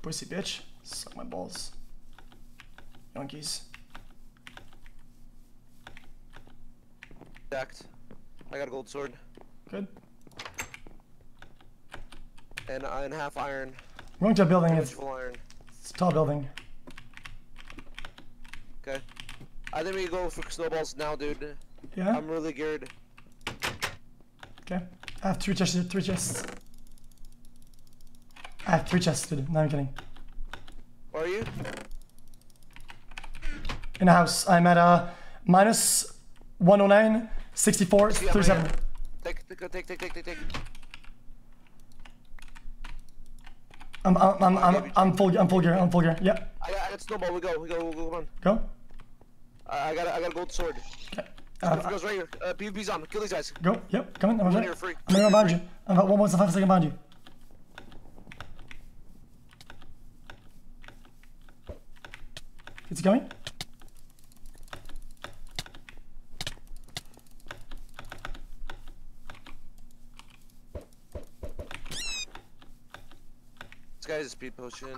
Pussy bitch. Suck my balls. Monkeys. Stacked. I got a gold sword. Good. And, uh, and half iron. We're going to a building. It's, iron. It's a tall building. Okay. I think we can go for snowballs now, dude. Yeah. I'm really geared. Okay. I have three chests, three chests. I have three chests, dude. No, I'm kidding. Where are you? In the house, I'm at uh, minus one oh nine, sixty-four, see, thirty-seven. Right, take, take, take, take, take, take. I'm, I'm, I'm, I'm, I'm full, I'm full gear, I'm full gear. Yeah. I got, I got snowball. We go, we go, we go, come on. Go. I got, a, I got a gold sword. Okay. Uh, it goes right here. Uh, P V P's on. Kill these guys. Go. Yep. Come in. I'm right here. Free. I'm gonna bound you. I'm about one point five second bound you. It's going. This guy's a speed potion.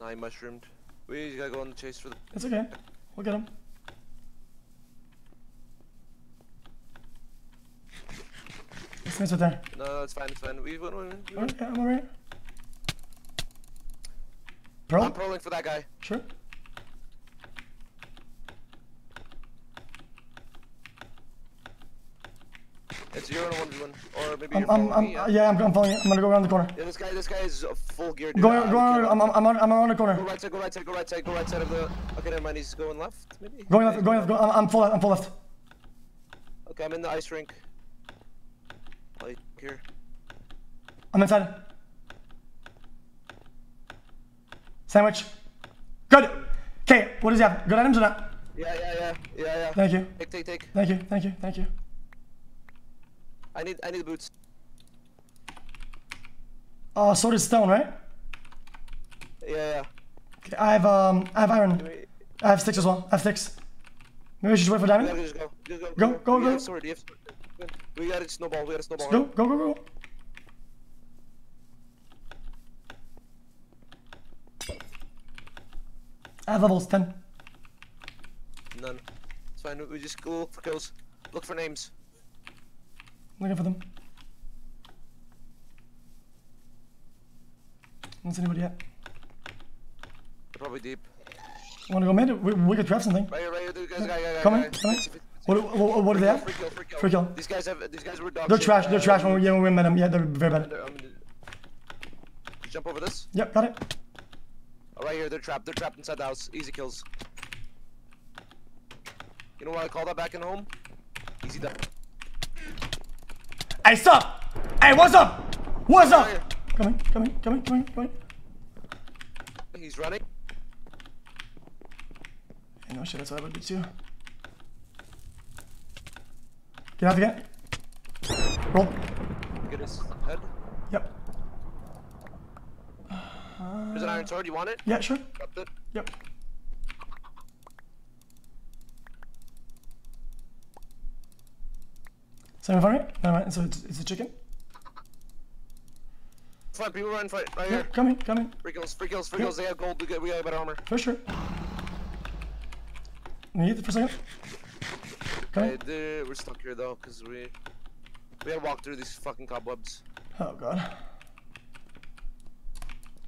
Now he mushroomed. We just gotta go on the chase for the. It's okay. We'll get him. It's nice right there. No, no, it's fine, it's fine. We win, we win. We win. Okay, I'm alright. Pro? I'm proling for that guy. Sure. It's zero and one v one, or maybe I'm, you're I'm, I'm, me, yeah. yeah, I'm, I'm following you. I'm gonna go around the corner. Yeah, this guy, this guy is full gear, dude. Go, go around, I'm, I'm, I'm, I'm around the corner. Go right side, go right side, go right side, go right side of the... Okay, never mind, he's going left, maybe? Going left, going left, go, I'm, I'm full left, I'm full left. Okay, I'm in the ice rink. Like, here. I'm inside. Sandwich. Good! Okay, what does he have? Good items or not? Yeah, yeah, yeah, yeah, yeah. Thank you. Take, take, take. Thank you, thank you, thank you. I need, I need the boots. Oh, uh, sword is stone, right? Yeah, yeah. Okay, I have, um, I have iron. Me... I have sticks as well. I have sticks. Maybe we should wait for diamond? Yeah, just go. Just go, go, go. We, go. Have sword. Have sword. We got a snowball, we got a snowball. Go, right? go, go, go. I have levels, ten. None. It's fine, we just go look for kills. Look for names. Looking for them. Not anybody yet. They're probably deep. Wanna go mid? We, we could grab something. Right here, right here, guys, guy, guy, come guy, in, guy. come in. What, what, what do they have? Free kill, free kill. Free kill. These guys have, these guys were dogs. They're trash. They're uh, trash when we, yeah, when we met them. Yeah, they're very bad. They're, um, jump over this. Yep, got it. Oh, right here, they're trapped. They're trapped inside the house. Easy kills. You know what I call that back in home? Easy done. Hey, stop! Hey, what's up? What's up? Come in, come in, come in, come in, come in. He's running. You know, shit, that's what I would do too. Get out again. Roll. Get his head. Yep. Uh, There's an iron sword. You want it? Yeah, sure. Dropped it. Yep. Same in front of me? Never mind. So it's, it's a chicken. Front, people run front, right yeah, here. Come in, come in. Free kills, free kills, free kills. They have gold. We got, we got better armor. For sure. Need it for a second. Come in. Hey, we're stuck here though, cause we we had to walk through these fucking cobwebs. Oh god.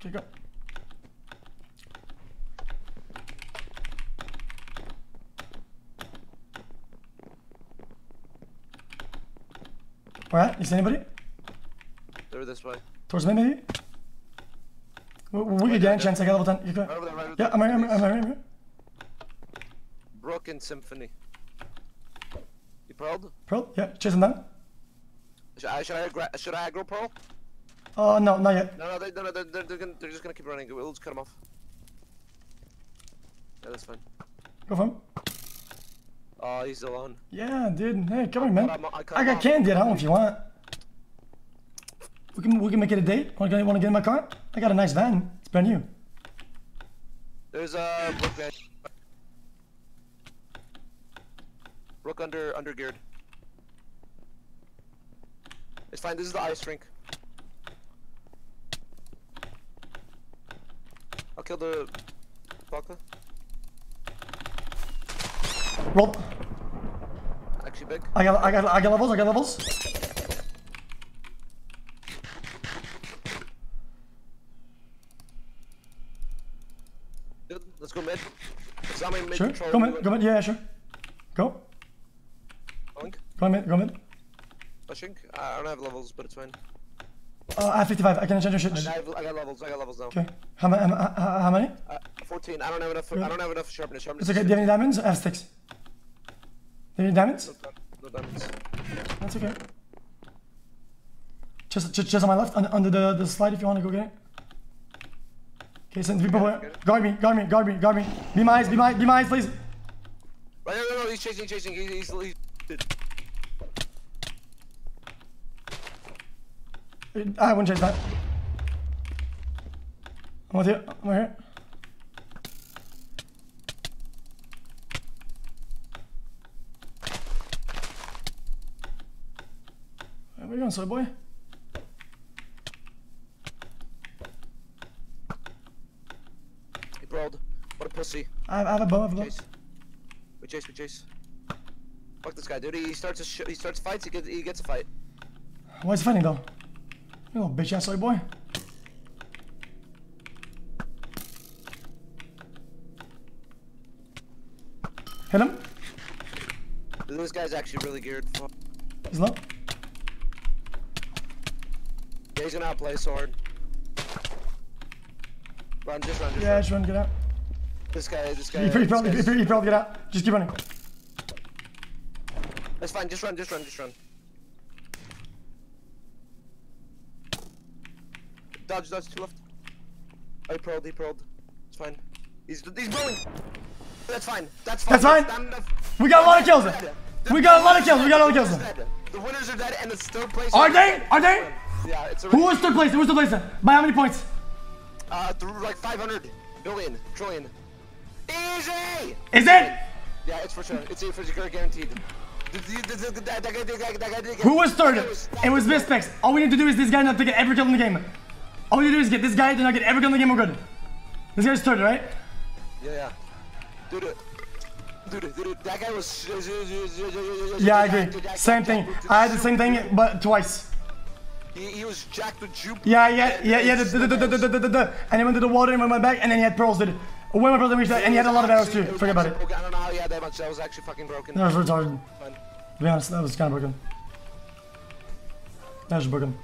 Okay, go. Where at? You see anybody? They're this way. Towards me, maybe? We, we could get a chance. I got level ten. You go. Right over there, right over yeah, there, I'm here, I'm here, I'm here, I'm here. Broken Symphony. You pearled? Pearl? Yeah, chase him down. Should I, should I, should I aggro Pearl? Oh, uh, no, not yet. No, no, they, no, no they're, they're, gonna, they're just gonna keep running. We'll just cut them off. Yeah, that's fine. Go for him. Oh, he's alone. Yeah, dude. Hey, come on, man. I, I, I got candy at home if you want. We can, we can make it a date. Want to get in my car? I got a nice van. It's brand new. There's a Brook van. Brook under, under geared. It's fine. This is the ice rink. I'll kill the vodka. Roll. Actually big. I got, I got, I got levels. I got levels. Let's go mid. mid sure. Control. Go mid. Go mid. Yeah, sure. Go. Going. Go mid. Go mid. Pushing. I don't have levels, but it's fine. Uh, I have fifty-five. I can change your shit. I, I got levels. I got levels now. Okay. How, ma how, how many? Uh, Fourteen. I don't have enough. For, yeah. I don't have enough sharpness. sharpness it's okay. Do you have any diamonds? I have sticks. Do you have any diamonds? No, no diamonds. That's okay. Just, just, just on my left, on, under the the slide, if you want to go get it. Okay, send people okay, okay. Guard me, guard me, guard me, guard me. Be my eyes, be my, be my eyes, please. Right, no, no, no, he's chasing, chasing. He's, he's, he's... I wouldn't chase that. I'm with you. I'm right here. Where are you going, soy boy? Pussy. I have, I have a bomb. We chase. we chase, we chase. Fuck this guy, dude. He starts a sh he starts fights. He gets he gets a fight. Why is he fighting though? You little bitch ass soy boy. Hit him. Dude, this guy's actually really geared. Fuck. He's low. Yeah, he's gonna outplay sword. Run, just run. Just yeah, run. just run. Get out. This guy, this guy. You probably, this you probably get out. Just keep running. That's fine. Just run, just run, just run. Dodge, dodge to left. I prolled, he prolled. It's fine. He's he's rolling. That's fine. That's fine. That's fine. That's fine. We got a lot of kills. We got a lot of kills. We got a lot of kills. The winners are dead, and it's third place. Are they? Are they? Yeah, it's already. Who was third place? Who was third place? By how many points? Uh, through like five hundred billion, trillion. Easy! Is it? Yeah, it's for sure. It's for sure, guaranteed. Who was third? It was Mispex. All we need to do is this guy not to get every kill in the game. All we need to do is get this guy to not get every kill in the game, we're good. This guy's third, right? Yeah, yeah. Dude, dude, dude, that guy was... Yeah, I agree. Same thing. I had the same thing, but twice. He, he was jacked with jupe. Yeah, yeah, yeah, yeah. And he went to the water and went back, and then he had pearls, dude. When my brother reached that, and he had a lot of arrows too. Forget about it. I don't know how he had that much. That was actually fucking broken. That was retarded. To be honest, that was kind of broken. That was broken.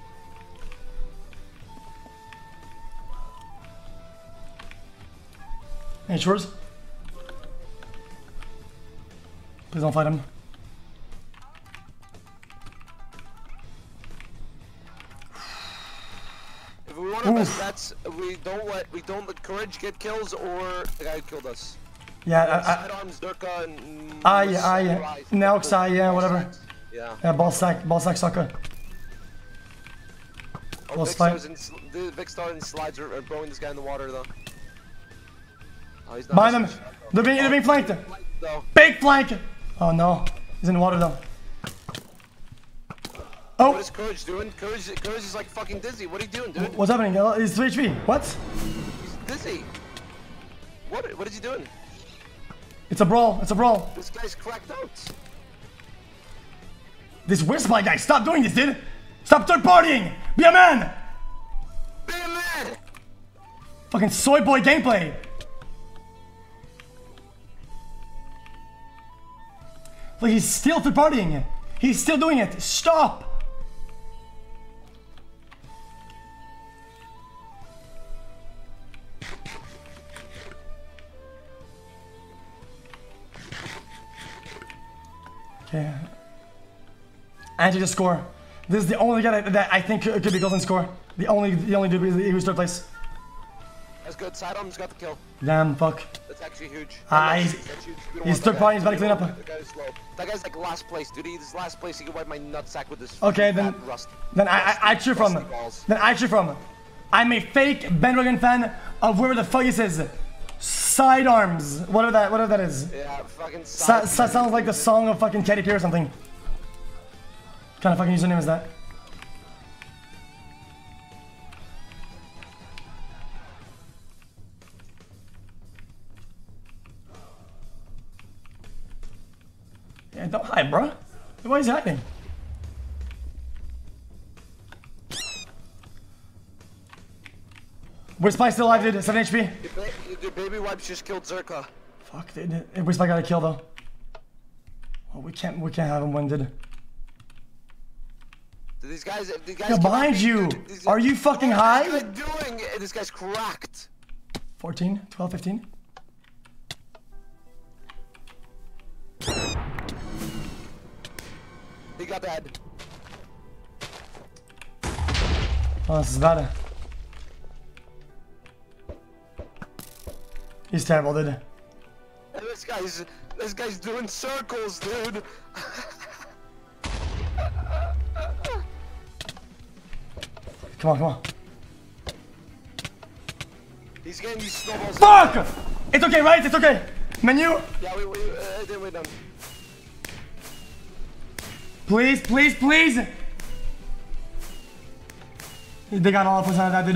Any chores? Please don't fight him. If we want to miss, that's we don't let we don't let courage get kills or the guy who killed us. Yeah, I, I, I, Nelks, I, yeah, whatever. Yeah. Yeah, ball sack, ball sack soccer. Oh, Vic Star and Slides are throwing this guy in the water, though. Oh, behind them! They're being, they're being flanked! Big flank! Oh no, he's in the water, though. Oh! What is Courage doing? Courage, Courage is like fucking dizzy. What are you doing, dude? What's happening? He's three H P. What? He's dizzy. What, what is he doing? It's a brawl. It's a brawl. This guy's cracked out. This weird spy guy. Stop doing this, dude. Stop third partying. Be a man. Be a man. Fucking soy boy gameplay. Like he's still third partying. He's still doing it. Stop. Okay. And to just score. This is the only guy that, that I think could, could be golden score. The only, the only dude who was third place. That's good. Sidearm's got the kill. Damn, fuck. That's actually huge. Ah, he's, that's huge. He's third party. He's about to clean up. That guy's slow. That guy's like last place, dude. He's last place. He can wipe my nutsack with this. Okay, then. Rust. Then I, I, I cheer from him. Then I cheer from him. I'm a fake bandwagon fan of whoever the fuck this is. Sidearms, whatever that, whatever that is. Yeah, fucking sidearms. That sounds like the song of fucking Katy Perry or something. What kind of fucking username is that? Yeah, don't hide, bro. Why is he hiding? We're Spy still alive, dude. seven H P. Your baby wipes just killed Zerka. Fuck, dude. We're Spy got a kill though. Oh, we can't. We can't have him win, dude. These guys. These guys. Yo, behind me, you. Dude, these, Are you fucking what high? What are you doing? This guy's cracked. fourteen, twelve, fifteen. He got that. Oh, this is bad. He's terrible, dude. And this guy's, this guy's doing circles, dude. Come on, come on. He's getting these snowballs. Fuck! It's okay, right? It's okay. Menu. Yeah, we, we, uh, then we're done. Please, please, please. They got all of us out of that,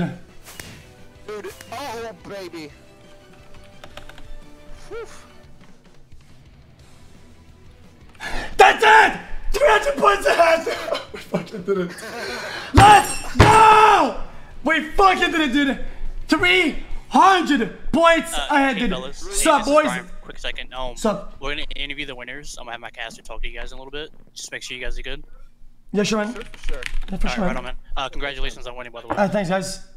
dude. Dude, oh baby. That's it! three hundred points ahead! We fucking did it. Let's go! We fucking did it, dude. three hundred points uh, ahead, hey, dude. What's up, boys? Quick second. Um, Sup? We're gonna interview the winners. I'm gonna have my caster talk to you guys in a little bit. Just make sure you guys are good. Yeah, sure, man. Sure, sure. Yeah, for All sure. Right, right on, man. Uh, congratulations on winning, by the way. Uh, thanks, guys.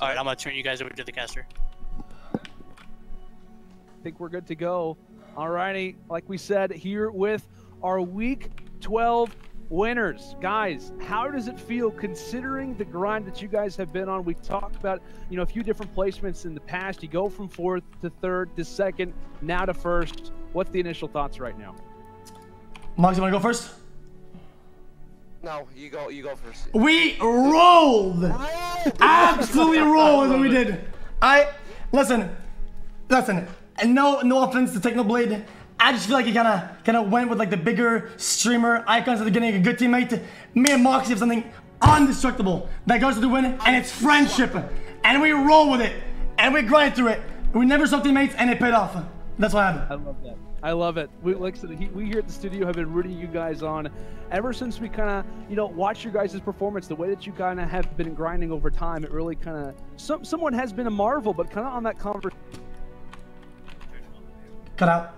All right, I'm gonna turn you guys over to the caster. I think we're good to go. Alrighty, like we said, here with our week twelve winners. Guys, how does it feel considering the grind that you guys have been on? We talked about, you know, a few different placements in the past. You go from fourth to third to second, now to first. What's the initial thoughts right now? Moxy, you want to go first? No, you go, you go first. We rolled! Absolutely rolled what we did. I, listen, listen. And no, no offense to Technoblade, I just feel like he kind of, kind of went with like the bigger streamer icons at the beginning. A good teammate. Me and Moxy have something undestructible that goes to the win, and it's friendship. And we roll with it, and we grind through it. We never saw teammates, and it paid off. That's what happened. I love that. I love it. We, like, so he, we here at the studio have been rooting you guys on ever since we kind of, you know, watch your guys' performance, the way that you kind of have been grinding over time. It really kind of, some, someone has been a marvel, but kind of on that conversation. Cut out.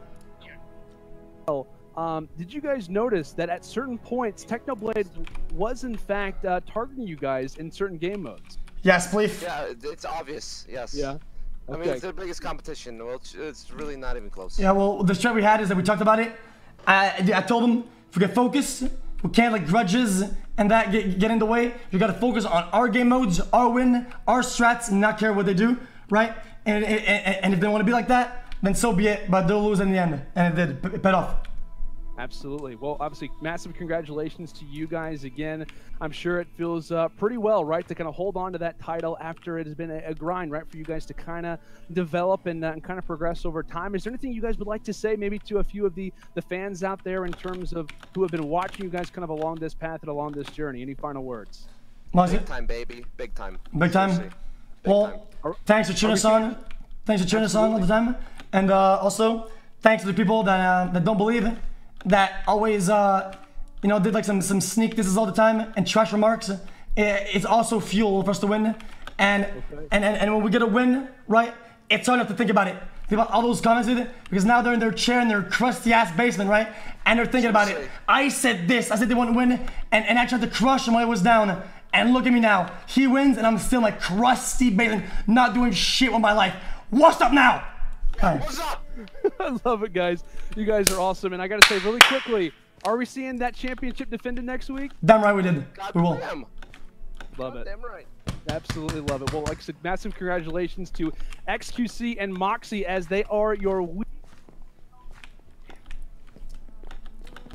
Oh, um, did you guys notice that at certain points, Technoblade was in fact uh, targeting you guys in certain game modes? Yes, please. Yeah, it's obvious. Yes. Yeah. Okay. I mean, it's the biggest competition. Well, it's really not even close. Yeah. Well, the strat we had is that we talked about it. I, I told them if we get focused, we can't let grudges and that get, get in the way. You got to focus on our game modes, our win, our strats, and not care what they do, right? And and, and if they want to be like that, then so be it, but they'll lose in the end. And it did. It paid off. Absolutely. Well, obviously, massive congratulations to you guys again. I'm sure it feels uh, pretty well, right, to kind of hold on to that title after it has been a, a grind, right, for you guys to kind of develop and, uh, and kind of progress over time. Is there anything you guys would like to say maybe to a few of the, the fans out there in terms of who have been watching you guys kind of along this path and along this journey? Any final words? Big time, baby. Big time. Big time. Big well, time. Thanks for tuning us on. Thanks for tuning us on all the time. And uh, also, thanks to the people that, uh, that don't believe it. That always, uh, you know, did like some some sneak disses all the time and trash remarks. It, it's also fuel for us to win, and, okay. and and and when we get a win, right, it's hard enough to think about it. Think about all those comments, dude, because now they're in their chair in their crusty ass basement, right, and they're thinking about it. I said this. I said they wouldn't win, and and I tried to crush them while I was down. And look at me now. He wins, and I'm still in my crusty basement, not doing shit with my life. What's up now? Right. What's up? I love it, guys. You guys are awesome. And I got to say really quickly, are we seeing that championship defended next week? Damn right we did. God we will. Damn. Love God it. Damn right. Absolutely love it. Well, like I said, massive congratulations to X Q C and Moxy as they are your week.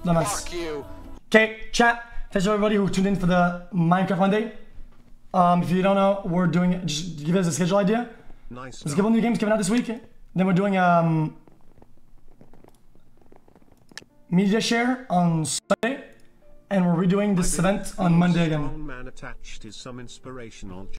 Nice. Fuck you. Okay, chat. Thanks to everybody who tuned in for the Minecraft Monday. Um, if you don't know, we're doing, just give us a schedule idea. Nice. There's a couple new games coming out this week. Then we're doing um, media share on Sunday, and we're redoing this event on Monday again.